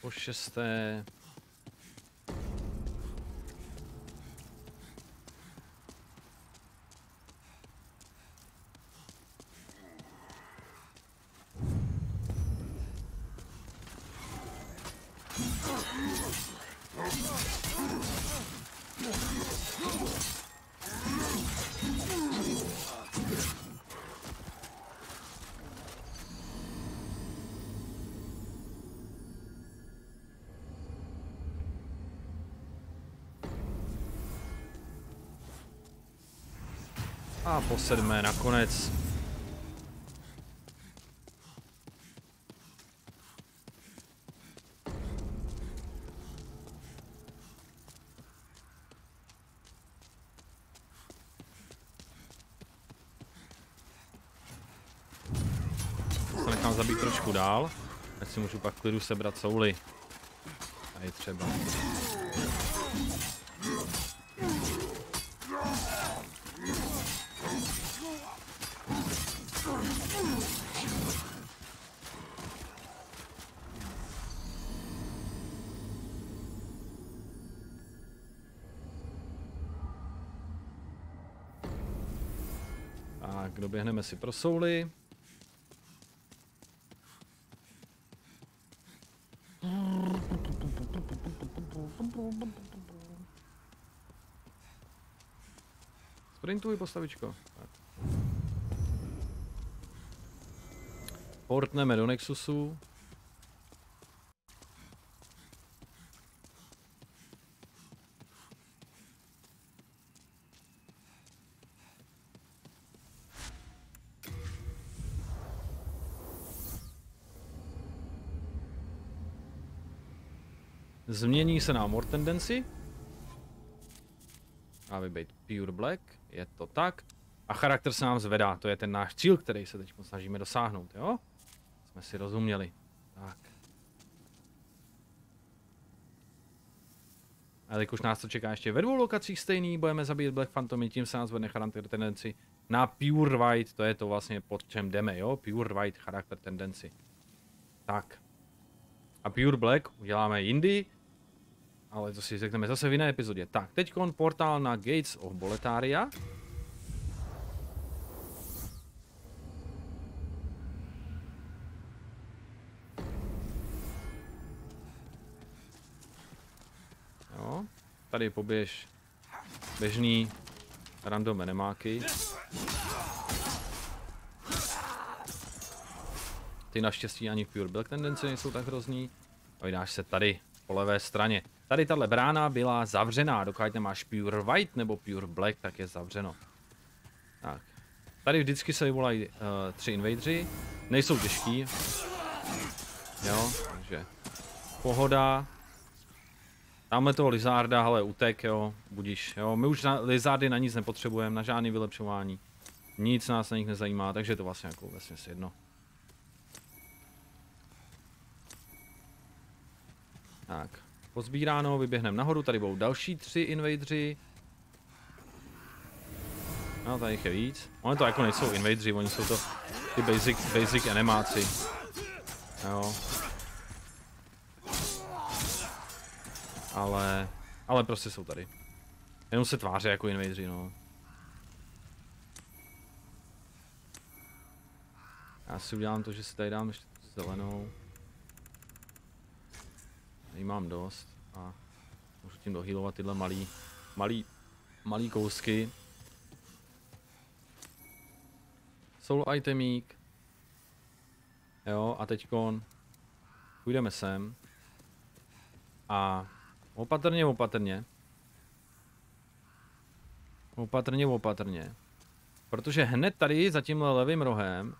Po šesté. A po sedmé nakonec. Se nechám zabít trošku dál, ať si můžu pak klidu sebrat souly. A je třeba. Doběhneme si pro souly. Sprintuj, postavičko. Portneme do Nexusu. Změní se nám Word Tendency. Má být Pure Black, je to tak. A charakter se nám zvedá, to je ten náš cíl, který se teď snažíme dosáhnout, jo? Jsme si rozuměli. Tak. A jelikož nás to čeká ještě ve dvou lokacích stejný, budeme zabít Black Phantomy, tím se nás zvedne charakter tendenci na Pure White, to je to vlastně, pod čem jdeme, jo? Pure White charakter tendenci. Tak. A Pure Black uděláme jindy, ale to si řekneme zase v jiné epizodě. Tak, teďkon portál na Gates of Boletaria. Jo, tady poběž běžný random enemáky. Ty naštěstí ani v Pure Black tendenci nejsou tak hrozný. A vydáš se tady, po levé straně. Tady tahle brána byla zavřená, dokud nemáš Pure White nebo Pure Black, tak je zavřeno. Tak. Tady vždycky se vyvolají uh, tři invadeři, nejsou těžký. Jo, takže pohoda. Tamhle toho Lizarda, hele, utek, jo, budíš, jo, my už na Lizardy na nic nepotřebujeme, na žádný vylepšování. Nic nás na nich nezajímá, takže je to vlastně jako vlastně jedno. Tak, pozbíráno, vyběhneme nahoru, tady budou další tři invadeři. No, tady jich je víc. Oni to jako nejsou invadeři, oni jsou to ty basic, basic animáci. Jo. Ale, ale prostě jsou tady. Jenom se tváří jako invadeři, no. Já si udělám to, že si tady dám ještě zelenou. Tady mám dost a můžu tím dohýlovat tyhle malý, malý, malý kousky. Soul itemík. Jo, a teďkon půjdeme sem. A opatrně, opatrně. Opatrně, opatrně. Protože hned tady za tímhle levým rohem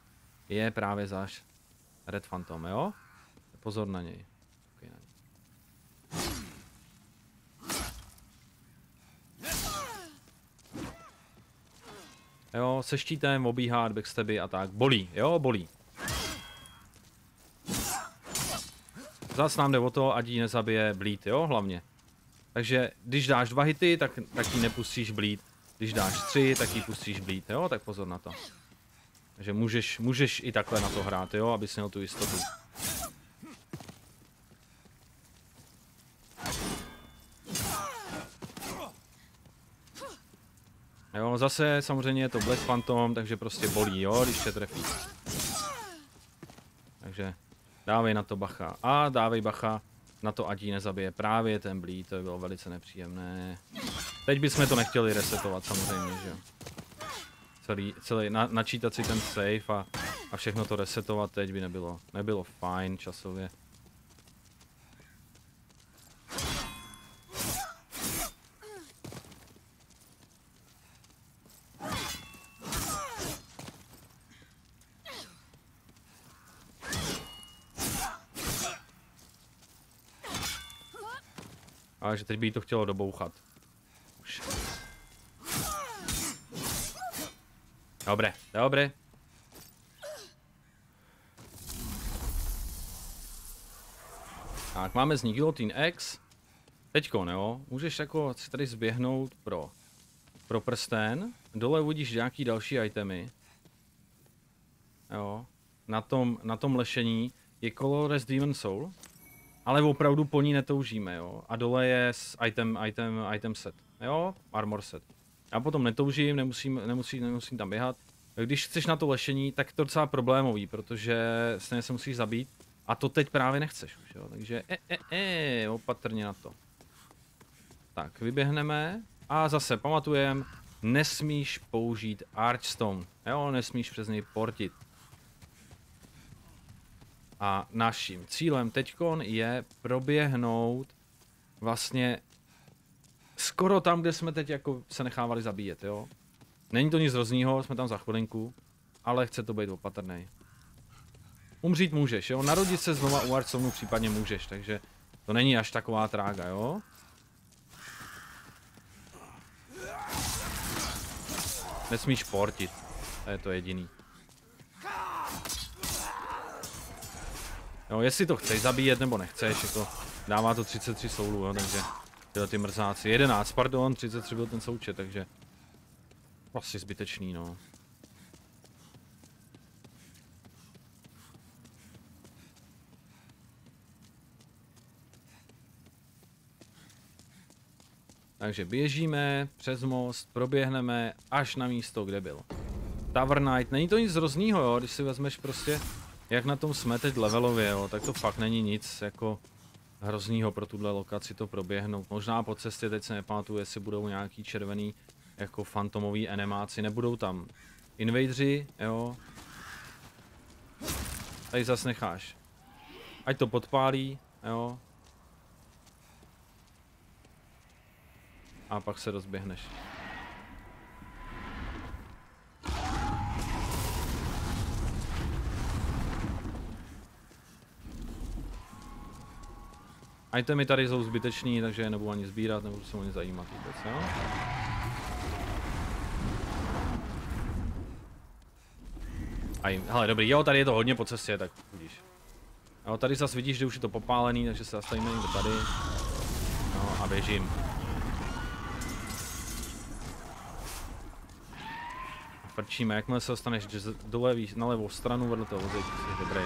je právě záš Red Phantom, jo? Pozor na něj. Okay, na něj. Jo, se štítem, obíhá, backstabby a tak. Bolí, jo, bolí. Zas nám jde o to, ať ji nezabije bleed, jo, hlavně. Takže když dáš dva hity, tak, tak ji nepustíš bleed. Když dáš tři, tak ji pustíš bleed, jo, tak pozor na to. Takže můžeš, můžeš i takhle na to hrát, jo, abys měl tu jistotu. Jo, zase samozřejmě je to Black Phantom, takže prostě bolí, jo, když tě trefí. Takže dávej na to bacha. A dávej bacha na to, ať jí nezabije právě ten bleed, to by bylo velice nepříjemné. Teď bychom to nechtěli resetovat samozřejmě, že jo. Celý, celý, na, načítat si ten save a, a všechno to resetovat teď by nebylo, nebylo fajn časově. Že teď by to chtělo dobouchat. Už. Dobré, dobré. Tak, máme z ní Guillotine X. Teďko, jo, můžeš jako si tady zběhnout pro, pro prsten. Dole uvidíš nějaký další itemy. Jo. Na tom, na tom lešení je Colorless Demon Soul. Ale opravdu po ní netoužíme, jo. A dole je item, item, item set, jo, armor set. Já potom netoužím, nemusím, nemusím, nemusím tam běhat. Když chceš na to lešení, tak je to docela problémový, protože stejně se musíš zabít. A to teď právě nechceš už, jo. Takže e, e, e, opatrně na to. Tak, vyběhneme. A zase, pamatujeme, nesmíš použít Archstone, jo, nesmíš přes něj portit. A naším cílem teďkon je proběhnout vlastně skoro tam, kde jsme teď jako se nechávali zabíjet, jo. Není to nic hroznýho, jsme tam za chvilinku, ale chce to být opatrnej. Umřít můžeš, jo, narodit se znova u Archstonu případně můžeš, takže to není až taková trága, jo. Nesmíš portit, to je to jediný. Jo, jestli to chceš zabíjet nebo nechceš, jako dává to třicet tři soulů, jo, takže Tyhle ty mrzáci. jedenáct, pardon, třicet tři byl ten součet, takže... Asi zbytečný, no. Takže běžíme přes most, proběhneme až na místo, kde byl Tower Knight. Není to nic hroznýho, jo, když si vezmeš prostě, jak na tom jsme teď levelově, jo, tak to fakt není nic jako hroznýho pro tuhle lokaci to proběhnout. Možná po cestě, teď se nepamatuju, jestli budou nějaký červený jako fantomový enemáci, nebudou tam invadeři, jo. Tady zase necháš, ať to podpálí, jo. A pak se rozběhneš. Itemy tady jsou zbytečný, takže je nebudu ani sbírat, nebudu se o ně zajímat vůbec, jo? Aj, hele, dobrý, jo, tady je to hodně po cestě, tak vidíš. Jo, tady zase vidíš, že už je to popálený, takže se zastavíme někde tady. No a běžím. Prčíme, jakmile se dostaneš dole na levou stranu vedle toho vozíku, jsi dobrý.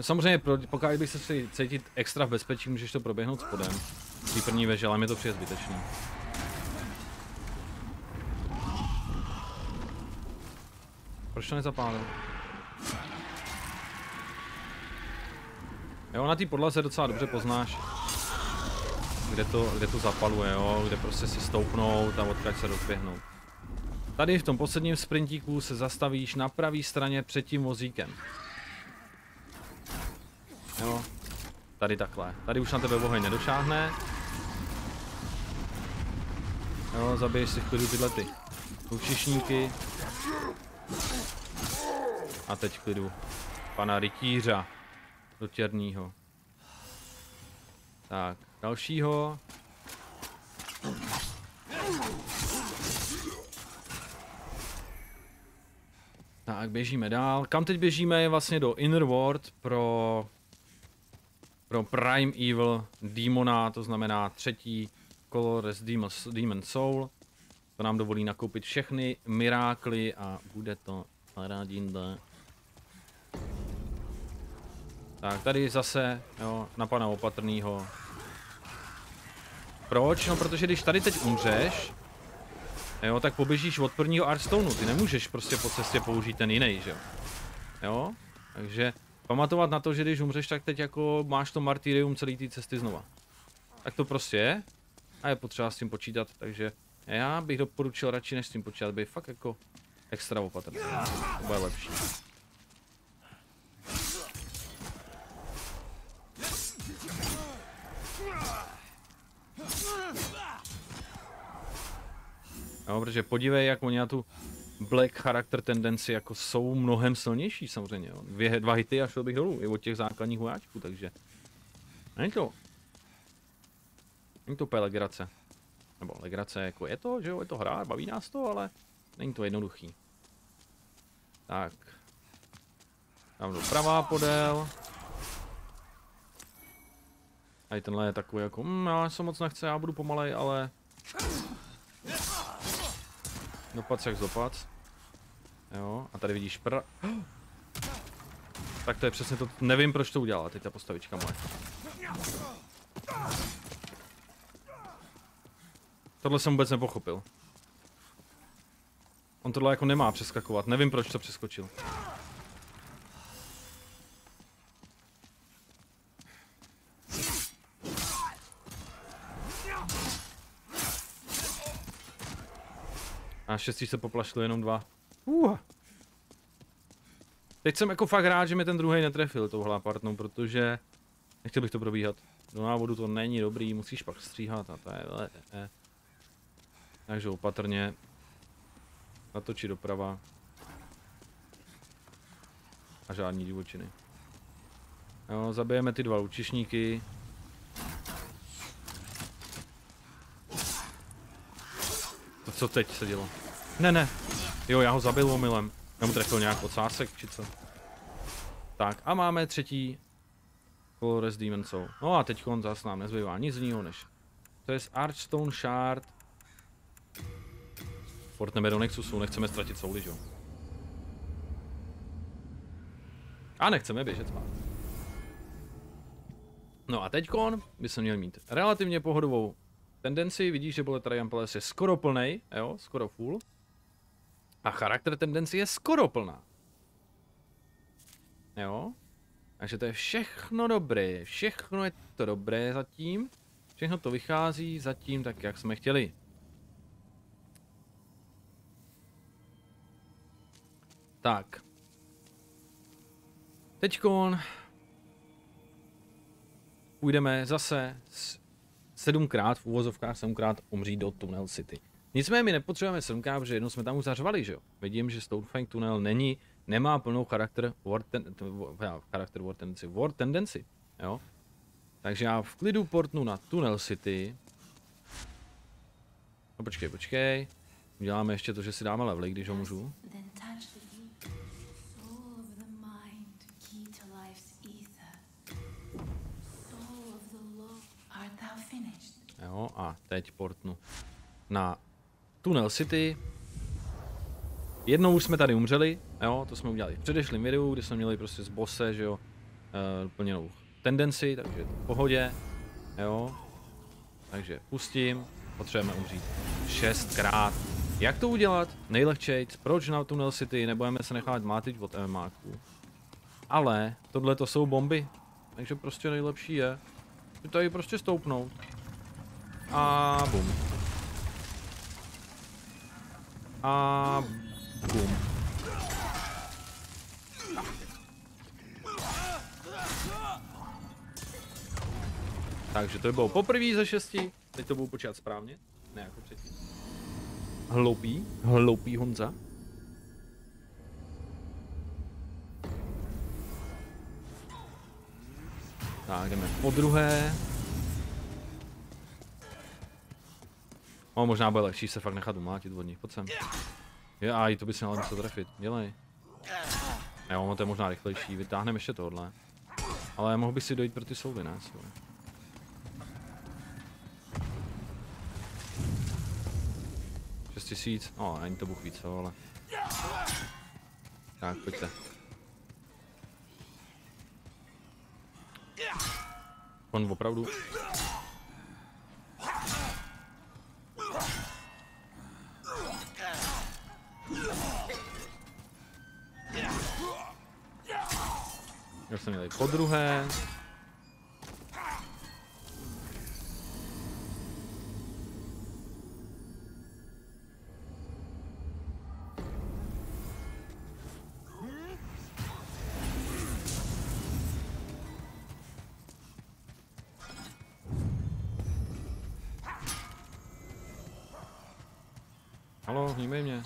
Samozřejmě, pokud bych se chtěl cítit extra v bezpečí, můžeš to proběhnout spodem. Tý první věže, ale mi to přijde zbytečný. Proč to nezapálil? Jo, na té podlaze docela dobře poznáš, kde to, kde to zapaluje, jo, kde prostě si stoupnout a odkud se rozběhnout. Tady v tom posledním sprintíku se zastavíš na pravé straně před tím vozíkem. Jo, tady takhle. Tady už na tebe oheň nedošáhne. Jo, zabiješ si v klidu tyhle ty lučišníky. A teď klidu pana rytíře dotěrnýho. Tak, dalšího. Tak, běžíme dál. Kam teď běžíme je vlastně do Inner World pro, pro Prime Evil Demona, to znamená třetí Colorless Demon Soul. To nám dovolí nakoupit všechny mirákly a bude to paradinda. Tak, tady zase, jo, na pana opatrnýho. Proč? No, protože když tady teď umřeš, jo, tak poběžíš od prvního Archstoneu. Ty nemůžeš prostě po cestě použít ten jiný, že jo? Jo? Takže pamatovat na to, že když umřeš, tak teď jako máš to martyrium celý té cesty znova. Tak to prostě je. A je potřeba s tím počítat, takže já bych doporučil radši, než s tím počítat, bych fakt jako extra opatrný. To bude lepší. No, protože podívej, jak oni na tu Black Character Tendency jako jsou mnohem silnější samozřejmě. Jo. Dvě, dva hity a šel bych dolů i od těch základních vojáčků, takže... Není to... Není to úplně legrace. Nebo legrace jako je to, že jo, je to hra, baví nás to, ale není to jednoduchý. Tak. Tam doprava podél. A tenhle je takový jako, mm, já se moc nechce, já budu pomalej, ale... Dopad jak dopad. Jo, a tady vidíš pr... Tak to je přesně to, nevím proč to udělala teď ta postavička moje. Tohle jsem vůbec nepochopil. On tohle jako nemá přeskakovat, nevím proč to přeskočil. A šestí se poplašilo jenom dva. Uh. Teď jsem jako fakt rád, že mi ten druhý netrefil touhle apartnou, protože nechtěl bych to probíhat. Do návodu to není dobrý, musíš pak stříhat a to je... Le, e. Takže opatrně. Natočí doprava. A žádný divočiny. Jo, zabijeme ty dva lučišníky. To co teď se dělo? Ne, ne. Jo, já ho zabil omylem. Já mu trefil nějak ocásek či co. Tak a máme třetí Colorless Demon Soul. No a teď on zase nám nezbývá nic jiného než. To je Archstone Shard. Portneme do Nexusu, nechceme ztratit souly, jo. A nechceme běžet spát. No a teďkon by se měl mít relativně pohodovou tendenci. Vidíš, že Boletaria je skoro plnej, jo, skoro full. A charakter tendenci je skoro plná. Jo. Takže to je všechno dobré. Všechno je to dobré zatím. Všechno to vychází zatím tak, jak jsme chtěli. Tak. Teďkon půjdeme zase sedmkrát v úvozovkách sedmkrát umřít do Tunnel City. Nicméně my nepotřebujeme sedmkrát, protože jednou jsme tam už zařvali, že jo? Vidím, že Stonefang Tunnel není, nemá plnou charakter Word ten, charakter Word Tendency, Word Tendency, jo? Takže já v klidu portnu na Tunnel City. No počkej, počkej. Uděláme ještě to, že si dáme levely, když ho můžu. Jo, a teď portnu na Tunnel City. Jednou už jsme tady umřeli, jo, to jsme udělali v předešlém videu, kdy jsme měli prostě z bose, že jo, e, plněnou tendenci, takže v pohodě, jo. Takže pustím, potřebujeme umřít šestkrát. Jak to udělat? Nejlehčej, proč na Tunnel City, nebudeme se nechat mátit od MMáků. Ale tohle to jsou bomby, takže prostě nejlepší je tady prostě stoupnout. A bum. A bum. Takže to bylo poprvé ze šesti. Teď to budu počítat správně. Ne jako předtím. Hloupý, hloupý Honza. Tak jdeme po druhé. No, možná bude lehčí se fakt nechat umlátit od nich, pojď sem. Jaj, to by si měl se trefit, dělej. Jo, ono to je možná rychlejší, vytáhneme ještě tohle. Ale mohl bych si dojít pro ty souly, ne? šest tisíc, no ani to Bůh ví co, ale... Tak, pojďte. On opravdu... Já jsem měl po druhé. Haló, vnímej mě.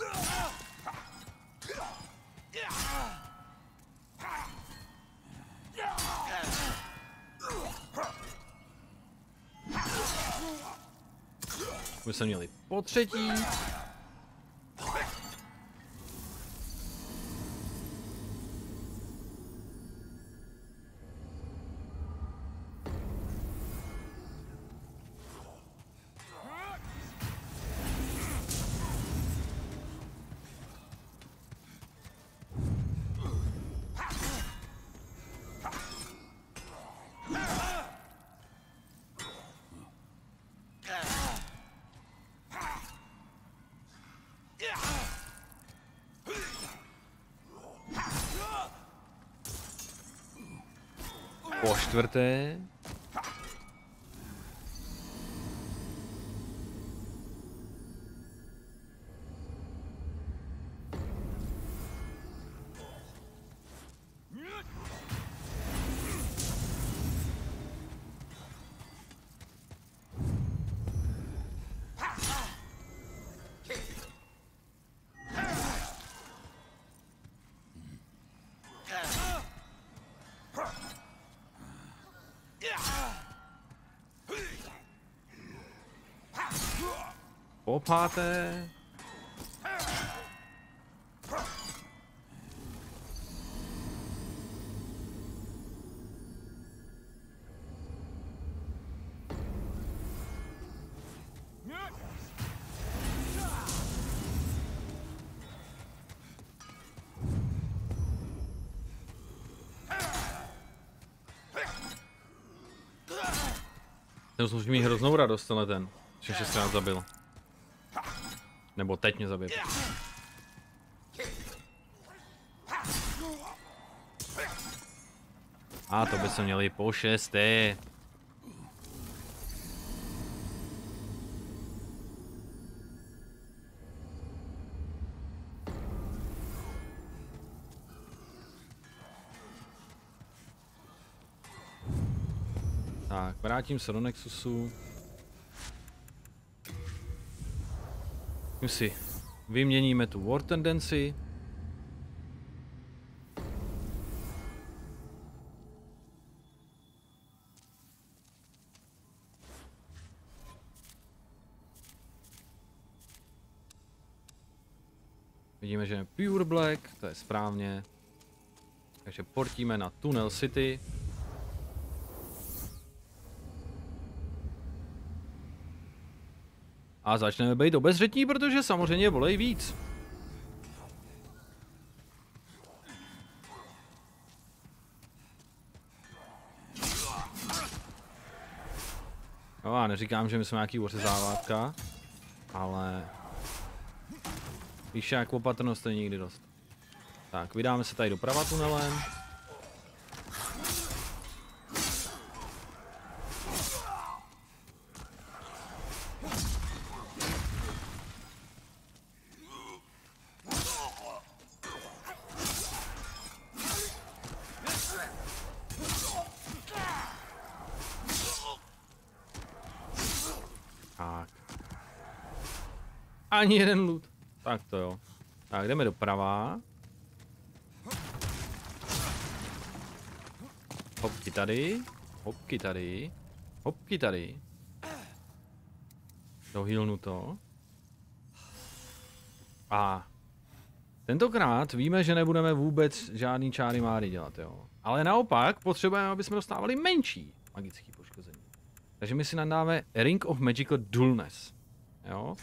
My jsme měli po třetí. Po čtvrté. Po páté. Ten služí mi hroznou radost, tenhle ten, že šestnáct zabil. Nebo teď mě zabije. A to by se měli po šesté. Tak, vrátím se do Nexusu. My si vyměníme tu Word Tendency. Vidíme, že je Pure Black, to je správně. Takže portíme na Tunnel City. A začneme být obezřetní, protože samozřejmě volej víc. No a neříkám, že my jsme nějaký ořezávátka, ale víš, jak opatrnost je nikdy dost. Tak, vydáme se tady doprava tunelem. Ani jeden loot. Tak to jo. Tak jdeme doprava. Hopky tady. Hopky tady. Hopky tady. Dohýlnu to. A tentokrát víme, že nebudeme vůbec žádný čáry máry dělat, jo. Ale naopak potřebujeme, aby jsme dostávali menší magické poškození. Takže my si nadáme Ring of Magical Dullness. Jo.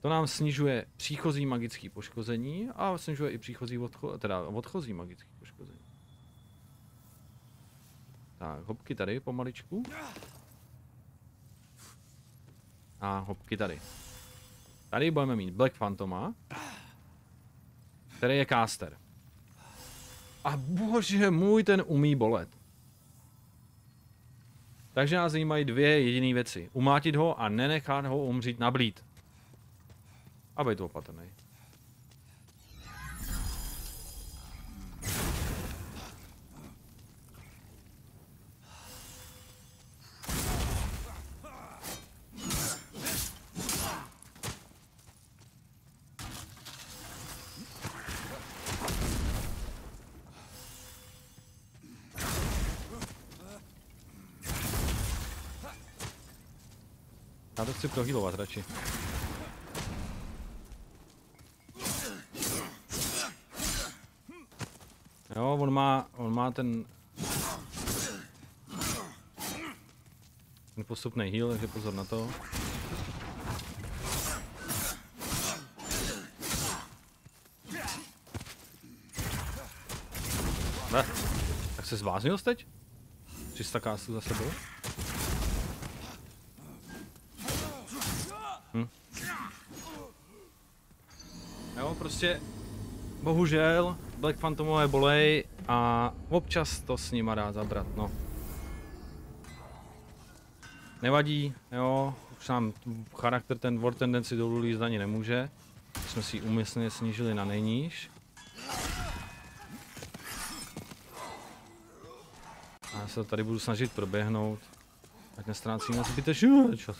To nám snižuje příchozí magické poškození a snižuje i příchozí odcho teda odchozí magické poškození. Tak, hopky tady pomaličku. A hopky tady. Tady budeme mít Black Phantoma, který je caster. A bože můj, ten umí bolet. Takže nás zajímají dvě jediné věci. Umátit ho a nenechat ho umřít na blít. A bejt opatrnej. Já to chci prohýlovat radši. Jo, on má, on má ten, ten postupný heal, takže pozor na to. Ne, tak se zváznil jsi teď? tři sta kástů za sebou? Hm. Jo, prostě, bohužel. Black Phantomové bolej a občas to s nima dá zabrat, no. Nevadí, jo, už nám charakter ten Word Tendency dolů líst ani nemůže. Jsme si ji úmyslně snížili na nejníž. A já se tady budu snažit proběhnout, ať nestrácíme zbytečný čas.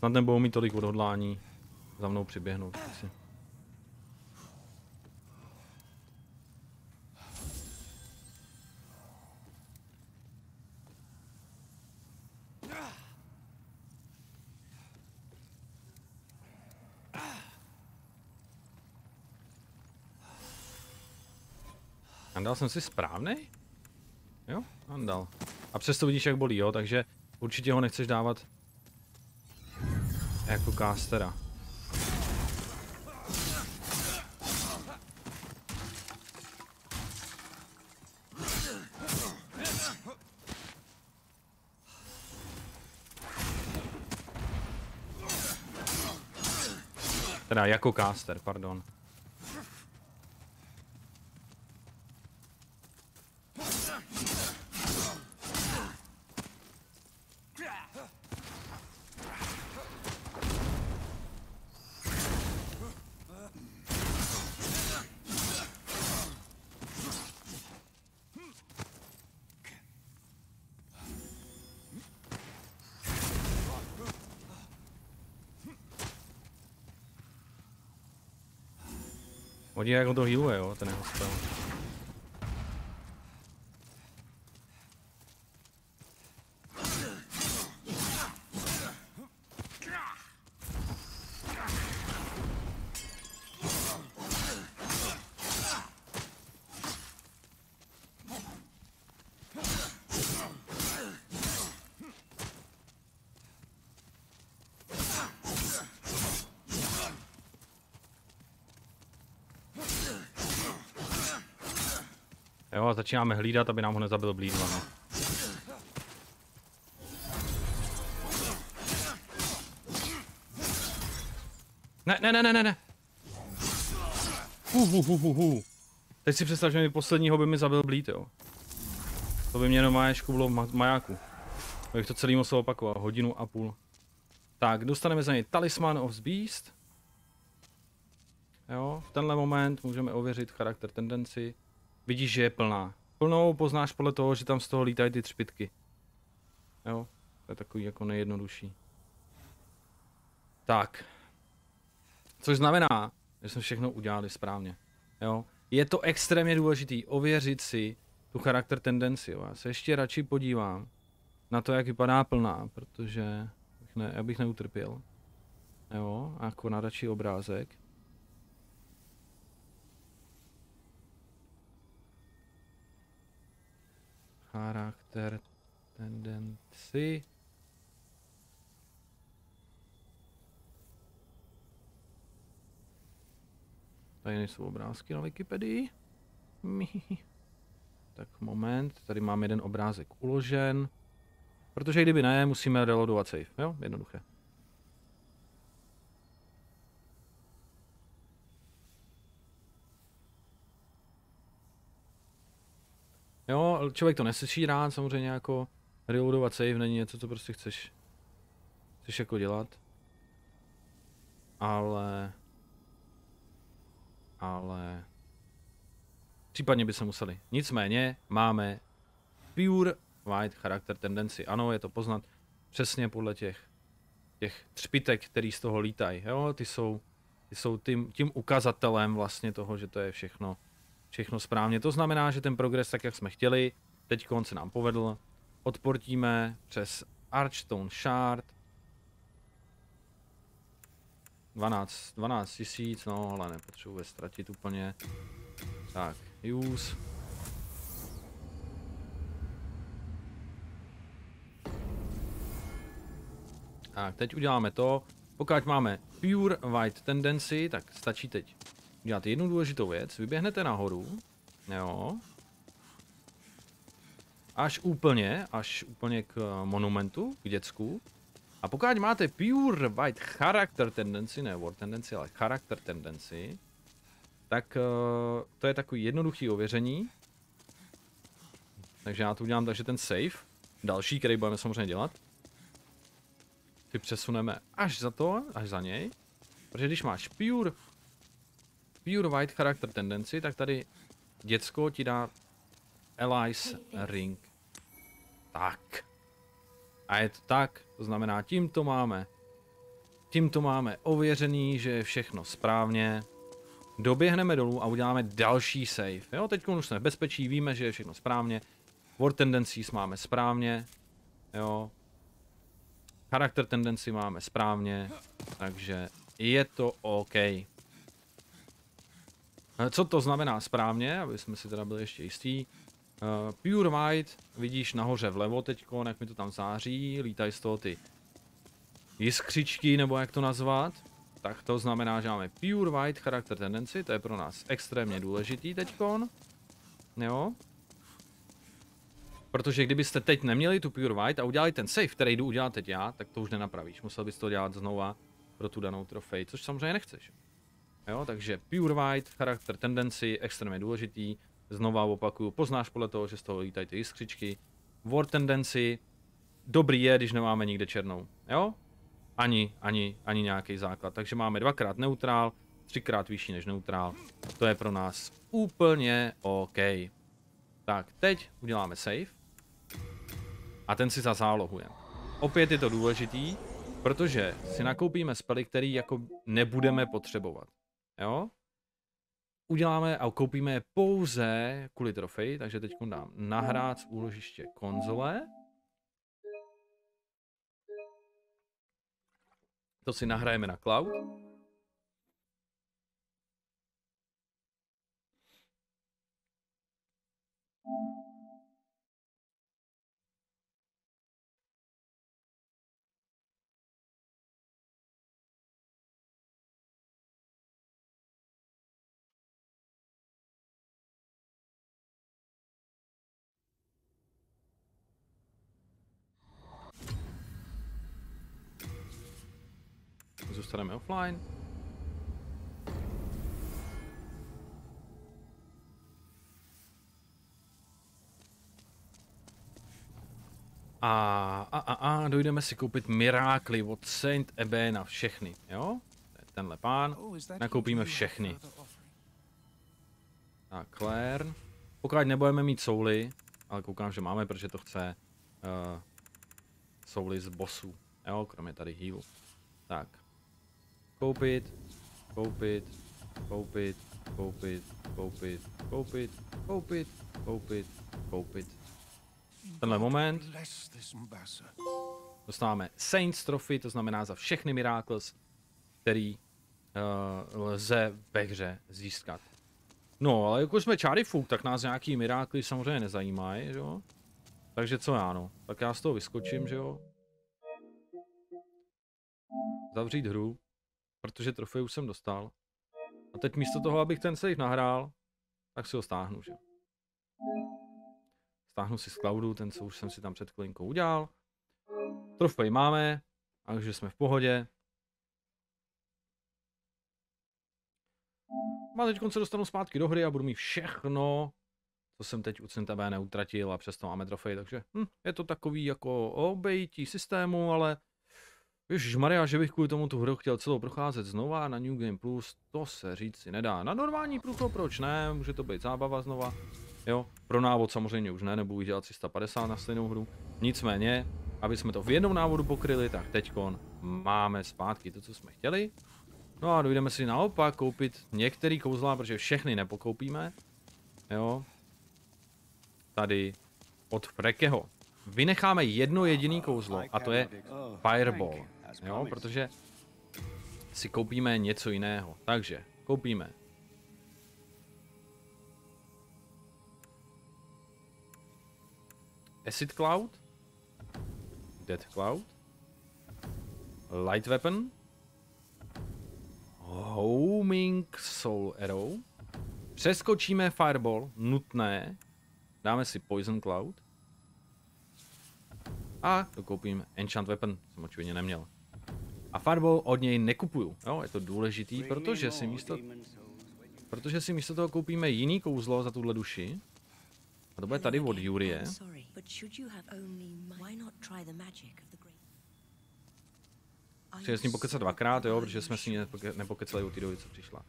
Snad nebudou mít tolik odhodlání za mnou přiběhnout. Asi. Andal jsem si správný? Jo, andal. A přesto vidíš, jak bolí, jo, takže určitě ho nechceš dávat jako castera. Teda jako caster, pardon. Podívej, jak ho to healuje, jo, ten jeho spell. Jo, začínáme hlídat, aby nám ho nezabil blídla, no. Ne, ne, ne, ne, ne. Uh, uh, uh, uh, uh. Teď si představ, že mi posledního by mi zabil blíd, jo. To by mě jenom máječku bylo v ma majáku. Bych to celý musel opakovat, hodinu a půl. Tak, dostaneme za něj Talisman of Beast. Jo, v tenhle moment můžeme ověřit charakter tendenci. Vidíš, že je plná. Plnou poznáš podle toho, že tam z toho lítají ty třpytky. Jo, to je takový jako nejjednodušší. Tak. Což znamená, že jsme všechno udělali správně. Jo, je to extrémně důležitý ověřit si tu charakter tendenci. Já se ještě radši podívám na to, jak vypadá plná, protože ne, já bych neutrpěl. Jo, a jako na radši obrázek. Charakter tendenci. Tady nejsou obrázky na Wikipedii. Tak moment, tady mám jeden obrázek uložen. Protože kdyby ne, musíme reloadovat save, jo? Jednoduché. Jo, člověk to neslyší rád, samozřejmě jako reloadovat save není něco, co prostě chceš, chceš jako dělat. Ale... Ale... Případně by se museli. Nicméně máme Pure White Character Tendency. Ano, je to poznat přesně podle těch, těch třpitek, který z toho lítají. Jo, ty jsou, ty jsou tím, tím ukazatelem vlastně toho, že to je všechno. Všechno správně, to znamená, že ten progres, tak jak jsme chtěli, teď se nám povedl. Odportíme přes Archstone Shard. dvanáct tisíc, no ale nepotřebuji ztratit úplně. Tak, use. Tak, teď uděláme to. Pokud máme Pure White Tendency, tak stačí teď uděláte jednu důležitou věc, vyběhnete nahoru, jo, až úplně, až úplně k monumentu, k děcku, a pokud máte Pure White Character Tendency, ne Word Tendency, ale Character Tendency, tak uh, to je takový jednoduchý ověření, takže já to udělám, takže ten save, další, který budeme samozřejmě dělat, ty přesuneme až za to, až za něj, protože když máš Pure Pure White Character Tendency, tak tady děcko ti dá Allies Ring. Tak. A je to tak, to znamená, tímto máme, tímto máme ověřený, že je všechno správně. Doběhneme dolů a uděláme další save. Jo, teď už jsme v bezpečí, víme, že je všechno správně. Word Tendencies máme správně. Jo. Character Tendency máme správně. Takže je to OK. Co to znamená správně, aby jsme si teda byli ještě jistí. Uh, Pure White vidíš nahoře vlevo teďko, jak mi to tam září, lítají z toho ty jiskřičky, nebo jak to nazvat. Tak to znamená, že máme Pure White Character Tendency, to je pro nás extrémně důležitý teďkon. Jo. Protože kdybyste teď neměli tu Pure White a udělali ten save, který jdu udělat teď já, tak to už nenapravíš. Musel bys to dělat znova pro tu danou trofej, což samozřejmě nechceš. Jo, takže Pure White Character Tendency, extrémně důležitý. Znova opakuju, poznáš podle toho, že z toho lítají ty jiskřičky. Word Tendency, dobrý je, když nemáme nikde černou, jo? Ani, ani, ani nějaký základ. Takže máme dvakrát neutrál, třikrát vyšší než neutrál. To je pro nás úplně OK. Tak, teď uděláme save. A ten si zazálohujeme. Opět je to důležitý, protože si nakoupíme spely, které jako nebudeme potřebovat, jo? Uděláme a koupíme je pouze kvůli trofeji, takže teď dám nahrát z úložiště konzole. To si nahrajeme na cloud. Zůstaneme offline. A, a, a, a dojdeme si koupit mirákly od Saint Ebe na všechny, jo? Tenhle pán, nakoupíme všechny. Tak, Claire. Pokud nebudeme mít souly, ale koukám, že máme, protože to chce uh, souly z bossů, jo? Kromě tady healu. Tak. Koupit, koupit, koupit, koupit, koupit, koupit, koupit, koupit, koupit. Tenhle moment dostáváme Saints Trophy, to znamená za všechny Miracles, který uh, lze ve hře získat. No, ale jako jsme čárifuk, tak nás nějaký Miracly samozřejmě nezajímají, že jo? Takže co já, no? Tak já z toho vyskočím, že jo? Zavřít hru. Protože trofej už jsem dostal. A teď místo toho, abych ten save nahrál, tak si ho stáhnu, že? Stáhnu si z cloudu, ten, co už jsem si tam před chvilinkou udělal. Trofej máme, takže jsme v pohodě. A teď se dostanu zpátky do hry a budu mít všechno, co jsem teď u Centabé neutratil a přesto máme trofej, takže hm, je to takový jako obejití systému, ale Ježišmarja, že bych kvůli tomu tu hru chtěl celou procházet znova na New Game Plus, to se říct si nedá. Na normální průchod proč ne, může to být zábava znova, jo. Pro návod samozřejmě už ne, nebudu dělat tři sta padesát na stejnou hru. Nicméně, aby jsme to v jednom návodu pokryli, tak teďkon máme zpátky to, co jsme chtěli. No a dojdeme si naopak koupit některé kouzla, protože všechny nepokoupíme, jo. Tady od Frekeho. Vynecháme jedno jediné kouzlo a to je Fireball. Jo, protože si koupíme něco jiného. Takže koupíme Acid Cloud, Dead Cloud, Light Weapon, Homing Soul Arrow. Přeskočíme Fireball, nutné. Dáme si Poison Cloud. A dokoupím Enchant Weapon, jsem očividně neměl. A Fireball od něj nekupuju, jo, je to důležitý, protože si místo, protože si místo toho koupíme jiný kouzlo za tuhle duši. A to bude tady od Jurie. Chci s ním pokecat dvakrát, jo, protože jsme s ní nepokecali u té doby, co přišla.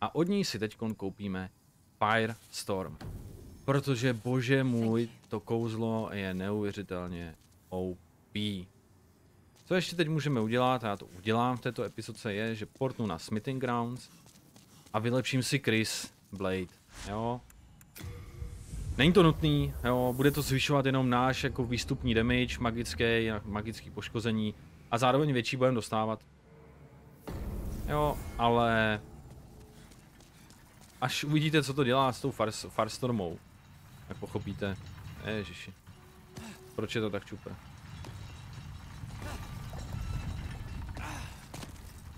A od ní si teď koupíme Fire Storm. Protože bože můj, to kouzlo je neuvěřitelně O P. Co ještě teď můžeme udělat, a já to udělám v této epizodce, je, že portnu na Smithing Grounds a vylepším si Chris Blade, jo. Není to nutný, jo, bude to zvyšovat jenom náš jako výstupní damage, magický, magický poškození a zároveň větší budeme dostávat. Jo, ale Až uvidíte, co to dělá s tou Fire Stormou, tak pochopíte. Ježiši. Proč je to tak čupé?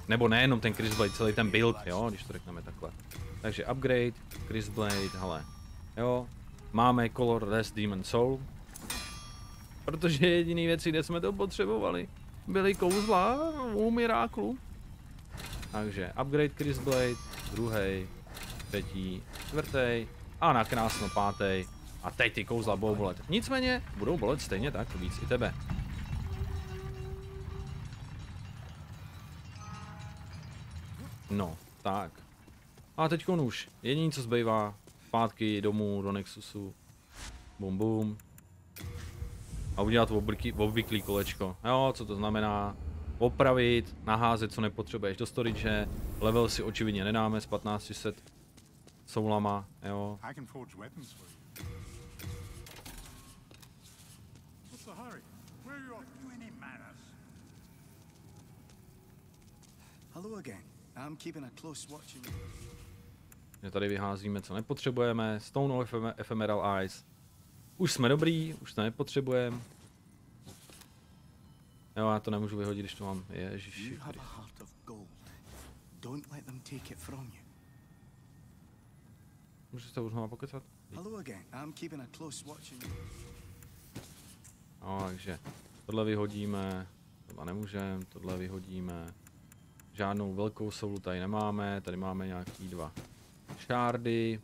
Nebo nejenom ten Chris Blade, celý ten build, jo, když to řekneme takhle. Takže upgrade, Chris Blade, hele. Jo, máme Colorless Demon Soul. Protože jediný věci, kde jsme to potřebovali, byly kouzla u Miráklu. Takže upgrade Chris Blade, druhý, třetí, čtvrtý a na krásno pátý. A teď ty kouzla budou bolet. Nicméně budou bolet stejně tak víc i tebe. No, tak. A teď už. Jediné, co zbývá, zpátky domů do Nexusu. Bum bum. A udělat obvyklý kolečko. Jo, co to znamená? Opravit, naházet, co nepotřebuješ do storage. Level si očividně nedáme s patnáct set soulama, jo. Že tady vyházíme, co nepotřebujeme. Stone of Ephemeral Ice. Už jsme dobrý, už to nepotřebujeme. Jo, já to nemůžu vyhodit, když to mám. Ježiši. Můžu se už mám pokecat? No, takže tohle vyhodíme, tohle nemůžeme, tohle vyhodíme. Žádnou velkou soulu tady nemáme, tady máme nějaký dva šárdy.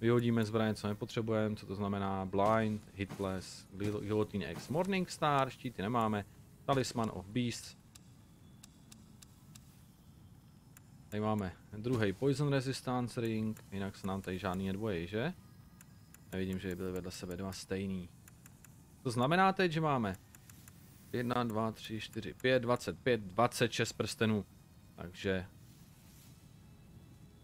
Vyhodíme zbraně, co nepotřebujeme, co to znamená blind, hitless, guillotine x, morningstar, štíty nemáme, talisman of beasts. Tady máme druhý poison resistance ring, jinak se nám tady žádný nedvojí, že? Nevidím, že byly vedle sebe dva stejný. To znamená teď, že máme jedna, dva, tři, čtyři, pět, dvacet pět, dvacet šest prstenů, takže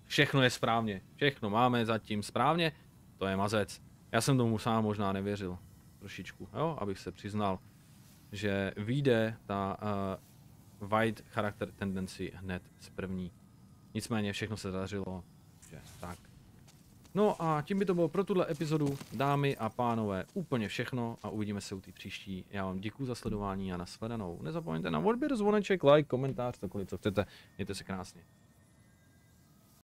všechno je správně, všechno máme zatím správně, to je mazec. Já jsem tomu sám možná nevěřil trošičku, jo, abych se přiznal, že vyjde ta uh, White Character Tendency hned z první. Nicméně všechno se dařilo, že tak. No a tím by to bylo pro tuhle epizodu, dámy a pánové, úplně všechno a uvidíme se u té příští. Já vám děkuji za sledování a nashledanou. Nezapomeňte na odběr, zvoneček, like, komentář, cokoliv, co chcete. Mějte se krásně.